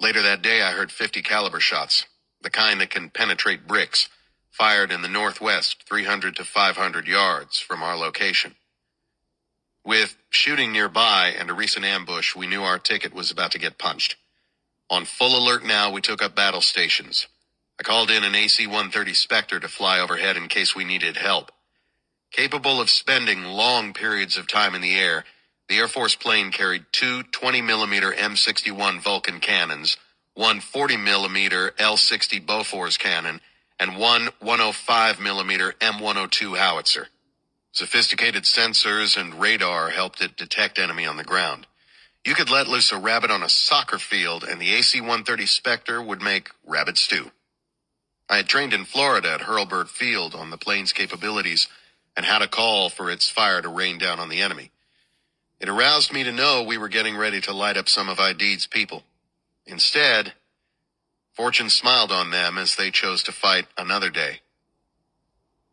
Later that day, I heard fifty caliber shots. The kind that can penetrate bricks, fired in the northwest three hundred to five hundred yards from our location. With shooting nearby and a recent ambush, we knew our ticket was about to get punched. On full alert now, we took up battle stations. I called in an A C one thirty Spectre to fly overhead in case we needed help. Capable of spending long periods of time in the air, the Air Force plane carried two twenty millimeter M sixty-one Vulcan cannons, one forty millimeter L sixty Bofors cannon, and one one oh five millimeter M one oh two howitzer. Sophisticated sensors and radar helped it detect enemy on the ground. You could let loose a rabbit on a soccer field, and the A C one thirty Spectre would make rabbit stew. I had trained in Florida at Hurlburt Field on the plane's capabilities, and how to call for its fire to rain down on the enemy. It aroused me to know we were getting ready to light up some of Aidid's people. Instead, fortune smiled on them as they chose to fight another day.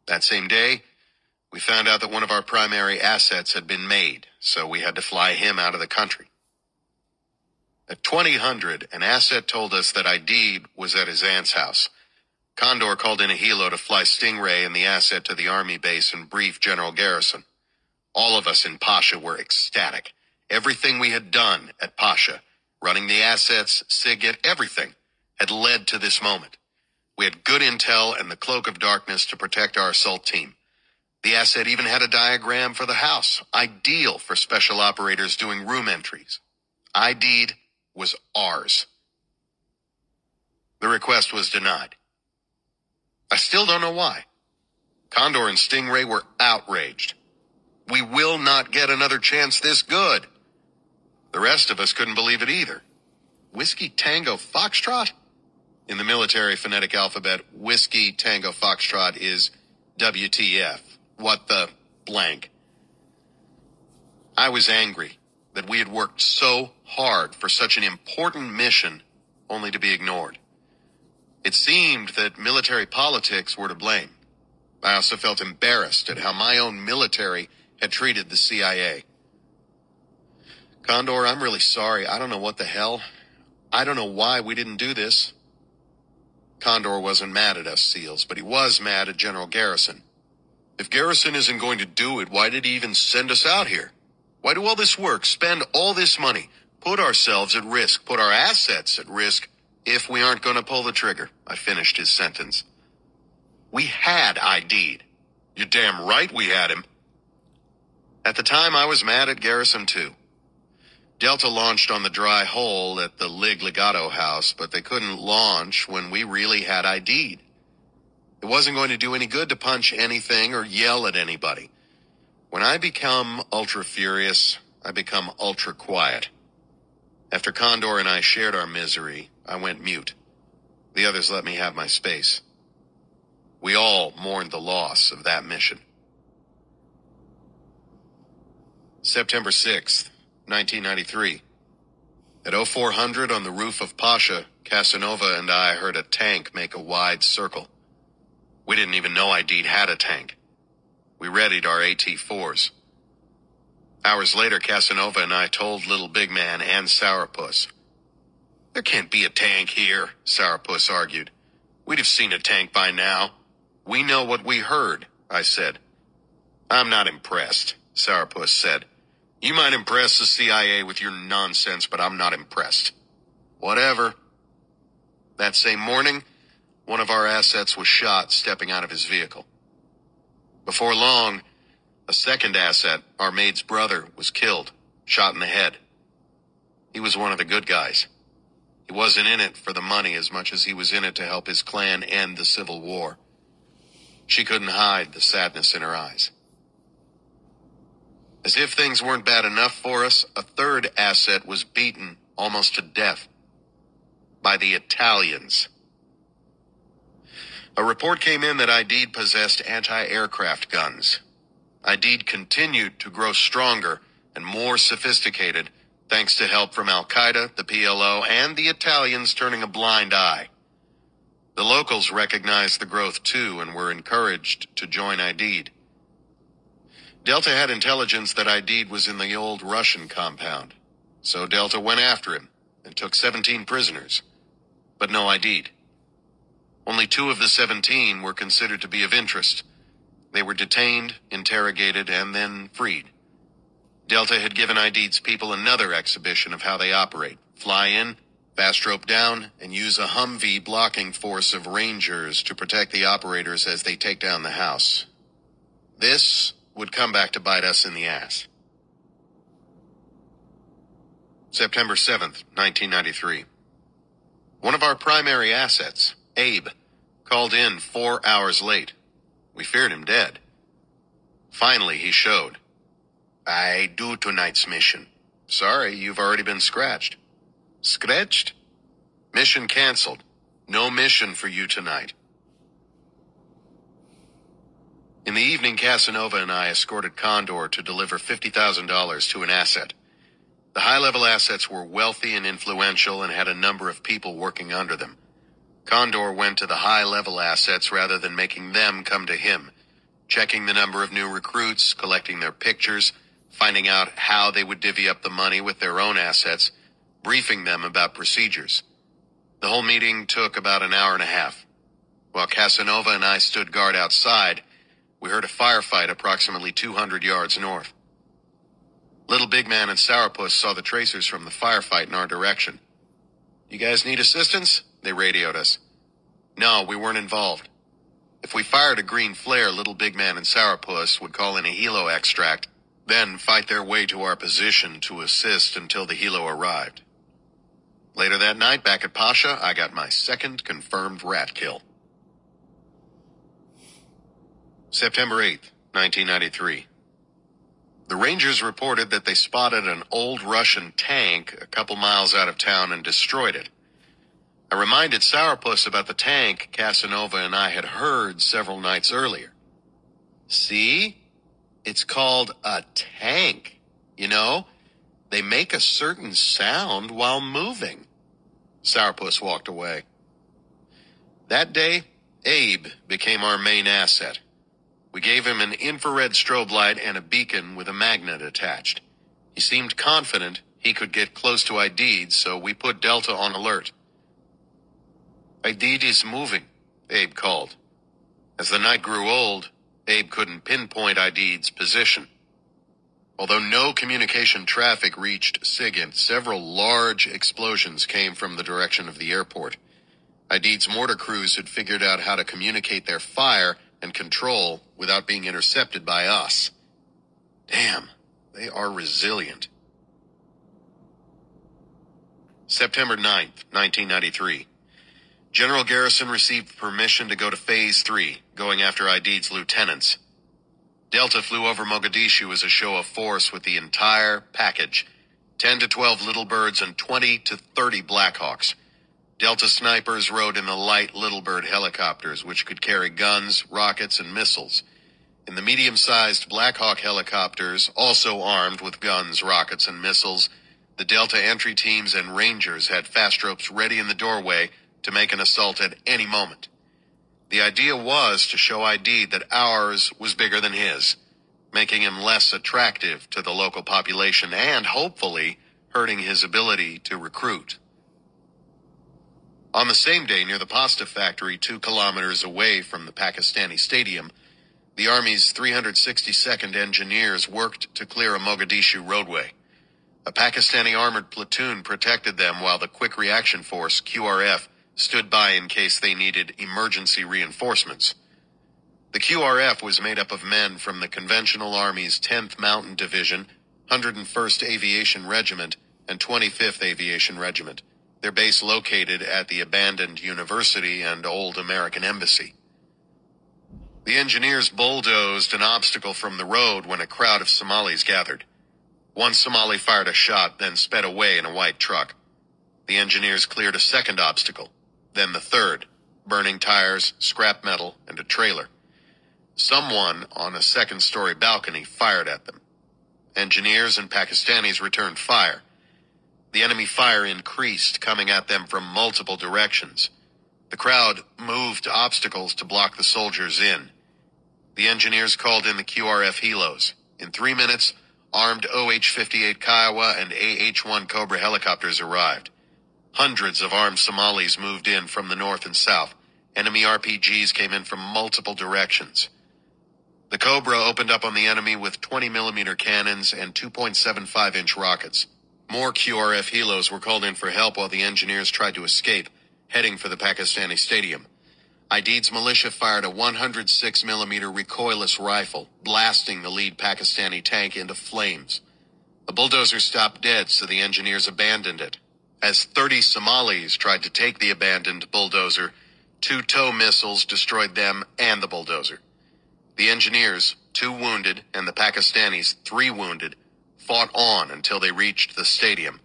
That same day, we found out that one of our primary assets had been made, so we had to fly him out of the country. At twenty hundred, an asset told us that Aidid was at his aunt's house. Condor called in a helo to fly Stingray and the asset to the army base and brief General Garrison. All of us in Pasha were ecstatic. Everything we had done at Pasha, running the assets, Sigint, everything, had led to this moment. We had good intel and the cloak of darkness to protect our assault team. The asset even had a diagram for the house, ideal for special operators doing room entries. Aidid was ours. The request was denied. I still don't know why. Condor and Stingray were outraged. We will not get another chance this good. The rest of us couldn't believe it either. Whiskey Tango Foxtrot? In the military phonetic alphabet, Whiskey Tango Foxtrot is W T F. What the blank. I was angry that we had worked so hard for such an important mission only to be ignored. It seemed that military politics were to blame. I also felt embarrassed at how my own military had treated the C I A. Condor, I'm really sorry. I don't know what the hell. I don't know why we didn't do this. Condor wasn't mad at us SEALs, but he was mad at General Garrison. If Garrison isn't going to do it, why did he even send us out here? Why do all this work, spend all this money, put ourselves at risk, put our assets at risk, if we aren't going to pull the trigger? I finished his sentence. We had Aidid. You're damn right we had him. At the time, I was mad at Garrison, too. Delta launched on the dry hole at the Lig Legato house, but they couldn't launch when we really had Aidid. It wasn't going to do any good to punch anything or yell at anybody. When I become ultra-furious, I become ultra-quiet. After Condor and I shared our misery, I went mute. The others let me have my space. We all mourned the loss of that mission. September sixth, nineteen ninety-three. At oh four hundred on the roof of Pasha, Casanova and I heard a tank make a wide circle. We didn't even know Aidid had a tank. We readied our A T fours. Hours later, Casanova and I told Little Big Man and Sourpuss. There can't be a tank here, Sourpuss argued. We'd have seen a tank by now. We know what we heard, I said. I'm not impressed, Sourpuss said. You might impress the C I A with your nonsense, but I'm not impressed. Whatever. That same morning, one of our assets was shot stepping out of his vehicle. Before long, a second asset, our maid's brother, was killed, shot in the head. He was one of the good guys. He wasn't in it for the money as much as he was in it to help his clan end the Civil War. She couldn't hide the sadness in her eyes. As if things weren't bad enough for us, a third asset was beaten almost to death by the Italians. A report came in that Aidid possessed anti-aircraft guns. Aidid continued to grow stronger and more sophisticated thanks to help from Al-Qaeda, the P L O, and the Italians turning a blind eye. The locals recognized the growth too and were encouraged to join Aidid. Delta had intelligence that Aidid was in the old Russian compound, so Delta went after him and took seventeen prisoners, but no Aidid. Only two of the seventeen were considered to be of interest. They were detained, interrogated, and then freed. Delta had given Aidid's people another exhibition of how they operate. Fly in, fast rope down, and use a Humvee blocking force of Rangers to protect the operators as they take down the house. This would come back to bite us in the ass. September seventh, nineteen ninety-three. One of our primary assets, Abe, called in four hours late. We feared him dead. Finally, he showed. I do tonight's mission. Sorry, you've already been scratched. Scratched? Mission canceled. No mission for you tonight. In the evening, evening, Casanova and I escorted Condor to deliver fifty thousand dollars to an asset. The high-level assets were wealthy and influential and had a number of people working under them. Condor went to the high-level assets rather than making them come to him, checking the number of new recruits, collecting their pictures, finding out how they would divvy up the money with their own assets, briefing them about procedures. The whole meeting took about an hour and a half. While Casanova and I stood guard outside, we heard a firefight approximately two hundred yards north. Little Big Man and Sourpuss saw the tracers from the firefight in our direction. "You guys need assistance?" They radioed us. No, we weren't involved. If we fired a green flare, Little Big Man and Sourpuss would call in a helo extract, then fight their way to our position to assist until the helo arrived. Later that night, back at Pasha, I got my second confirmed rat kill. September eighth, nineteen ninety-three. The Rangers reported that they spotted an old Russian tank a couple miles out of town and destroyed it. I reminded Sourpuss about the tank Casanova and I had heard several nights earlier. "See? It's called a tank. You know, they make a certain sound while moving." Sourpuss walked away. That day, Abe became our main asset. We gave him an infrared strobe light and a beacon with a magnet attached. He seemed confident he could get close to Aidid, so we put Delta on alert. "Aidid is moving," Abe called. As the night grew old, Abe couldn't pinpoint Aidid's position. Although no communication traffic reached Sigint, several large explosions came from the direction of the airport. Aidid's mortar crews had figured out how to communicate their fire and control without being intercepted by us. Damn, they are resilient. September ninth, nineteen ninety-three. General Garrison received permission to go to Phase three, going after Aidid's lieutenants. Delta flew over Mogadishu as a show of force with the entire package, ten to twelve Little Birds and twenty to thirty Blackhawks. Delta snipers rode in the light Little Bird helicopters, which could carry guns, rockets, and missiles. In the medium-sized Blackhawk helicopters, also armed with guns, rockets, and missiles, the Delta entry teams and Rangers had fast ropes ready in the doorway to make an assault at any moment. The idea was to show Aidid that ours was bigger than his, making him less attractive to the local population and, hopefully, hurting his ability to recruit. On the same day, near the pasta factory, two kilometers away from the Pakistani stadium, the Army's three hundred sixty-second Engineers worked to clear a Mogadishu roadway. A Pakistani armored platoon protected them while the Quick Reaction Force, Q R F, stood by in case they needed emergency reinforcements. The Q R F was made up of men from the Conventional Army's tenth Mountain Division, one hundred first Aviation Regiment, and twenty-fifth Aviation Regiment, their base located at the abandoned university and old American embassy. The Engineers bulldozed an obstacle from the road when a crowd of Somalis gathered. One Somali fired a shot, then sped away in a white truck. The Engineers cleared a second obstacle, then the third, burning tires, scrap metal, and a trailer. Someone on a second-story balcony fired at them. Engineers and Pakistanis returned fire. The enemy fire increased, coming at them from multiple directions. The crowd moved obstacles to block the soldiers in. The Engineers called in the Q R F helos. In three minutes, armed O H fifty-eight Kiowa and A H one Cobra helicopters arrived. Hundreds of armed Somalis moved in from the north and south. Enemy R P Gs came in from multiple directions. The Cobra opened up on the enemy with twenty millimeter cannons and two point seven five inch rockets. More Q R F helos were called in for help while the Engineers tried to escape, heading for the Pakistani stadium. Aidid's militia fired a one hundred six millimeter recoilless rifle, blasting the lead Pakistani tank into flames. The bulldozer stopped dead, so the Engineers abandoned it. As thirty Somalis tried to take the abandoned bulldozer, two tow missiles destroyed them and the bulldozer. The Engineers, two wounded, and the Pakistanis, three wounded, fought on until they reached the stadium.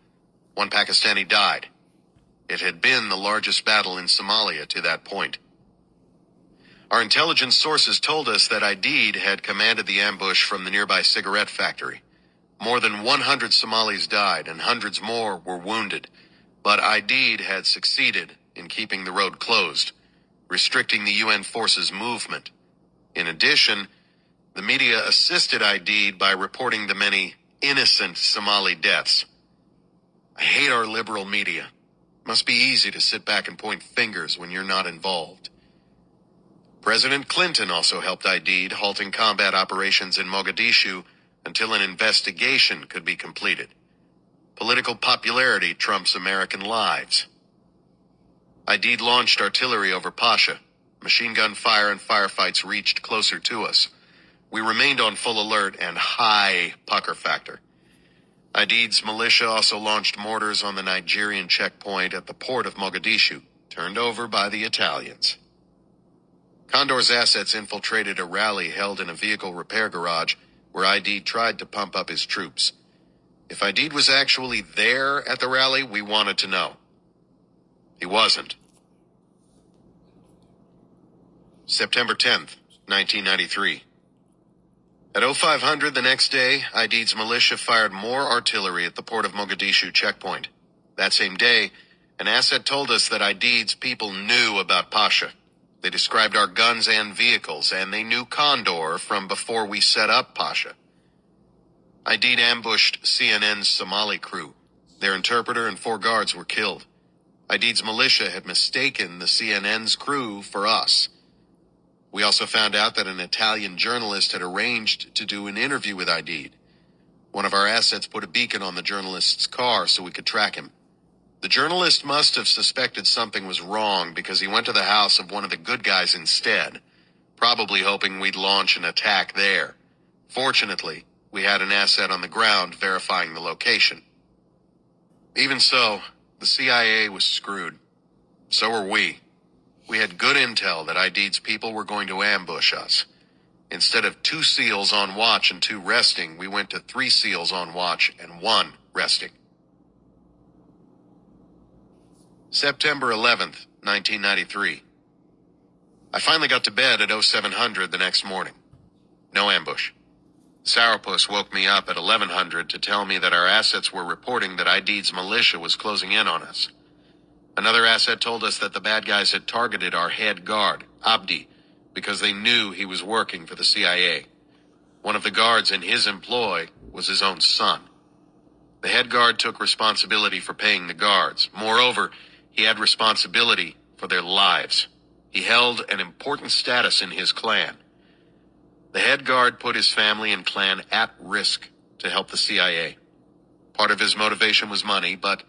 One Pakistani died. It had been the largest battle in Somalia to that point. Our intelligence sources told us that Aidid had commanded the ambush from the nearby cigarette factory. More than one hundred Somalis died and hundreds more were wounded, but Aidid had succeeded in keeping the road closed, restricting the U N forces' movement. In addition, the media assisted Aidid by reporting the many innocent Somali deaths. I hate our liberal media. It must be easy to sit back and point fingers when you're not involved. President Clinton also helped Aidid, halting combat operations in Mogadishu until an investigation could be completed. Political popularity trumps American lives. Aidid launched artillery over Pasha. Machine gun fire and firefights reached closer to us. We remained on full alert and high pucker factor. Aidid's militia also launched mortars on the Nigerian checkpoint at the port of Mogadishu, turned over by the Italians. Condor's assets infiltrated a rally held in a vehicle repair garage where Aidid tried to pump up his troops. If Aidid was actually there at the rally, we wanted to know. He wasn't. September tenth, nineteen ninety-three. At oh five hundred the next day, Aidid's militia fired more artillery at the port of Mogadishu checkpoint. That same day, an asset told us that Aidid's people knew about Pasha. They described our guns and vehicles, and they knew Condor from before we set up Pasha. Aidid ambushed C N N's Somali crew. Their interpreter and four guards were killed. Aidid's militia had mistaken the C N N's crew for us. We also found out that an Italian journalist had arranged to do an interview with Aidid. One of our assets put a beacon on the journalist's car so we could track him. The journalist must have suspected something was wrong because he went to the house of one of the good guys instead, probably hoping we'd launch an attack there. Fortunately, we had an asset on the ground verifying the location. Even so, the C I A was screwed. So were we. We had good intel that Aidid's people were going to ambush us. Instead of two SEALs on watch and two resting, we went to three SEALs on watch and one resting. September eleventh, nineteen ninety-three. I finally got to bed at oh seven hundred the next morning. No ambush. Sourpuss woke me up at eleven hundred to tell me that our assets were reporting that Aidid's militia was closing in on us. Another asset told us that the bad guys had targeted our head guard, Abdi, because they knew he was working for the C I A. One of the guards in his employ was his own son. The head guard took responsibility for paying the guards. Moreover, he had responsibility for their lives. He held an important status in his clan. The head guard put his family and clan at risk to help the C I A. Part of his motivation was money, but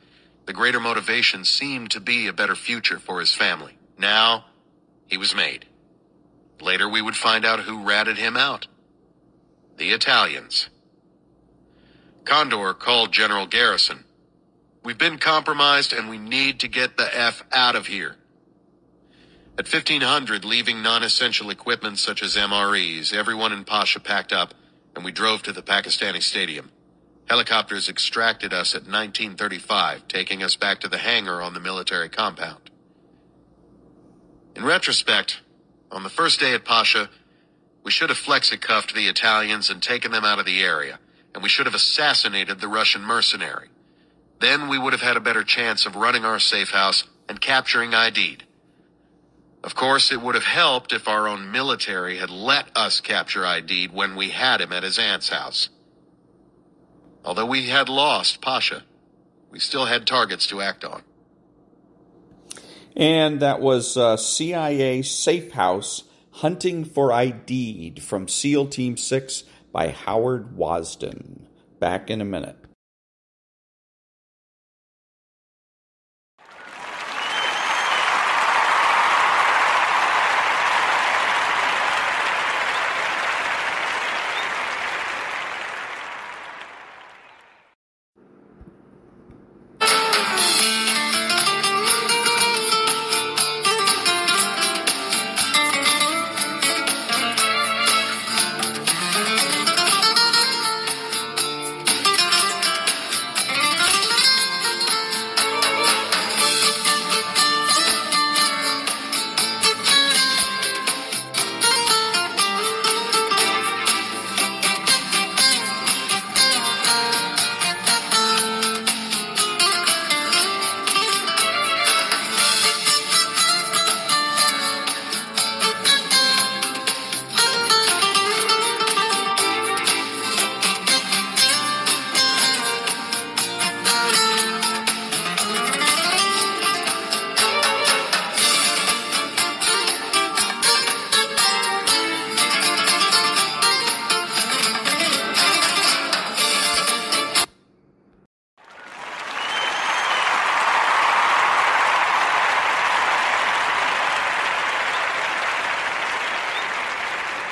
the greater motivation seemed to be a better future for his family. Now, he was made. Later, we would find out who ratted him out. The Italians. Condor called General Garrison. We've been compromised and we need to get the F out of here. At fifteen hundred, leaving non-essential equipment such as M R Es, everyone in Pasha packed up and we drove to the Pakistani stadium. Helicopters extracted us at nineteen thirty-five, taking us back to the hangar on the military compound. In retrospect, on the first day at Pasha, we should have flexi-cuffed the Italians and taken them out of the area, and we should have assassinated the Russian mercenary. Then we would have had a better chance of running our safe house and capturing Aidid. Of course, it would have helped if our own military had let us capture Aidid when we had him at his aunt's house. Although we had lost Pasha, we still had targets to act on. And that was uh, C I A Safe House Hunting for Aidid from SEAL Team six by Howard Wasden. Back in a minute.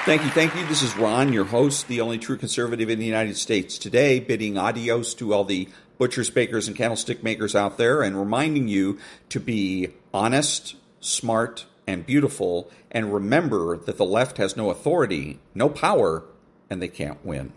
Thank you, thank you. This is Ron, your host, the only true conservative in the United States today, bidding adios to all the butchers, bakers, and candlestick makers out there and reminding you to be honest, smart, and beautiful, and remember that the left has no authority, no power, and they can't win.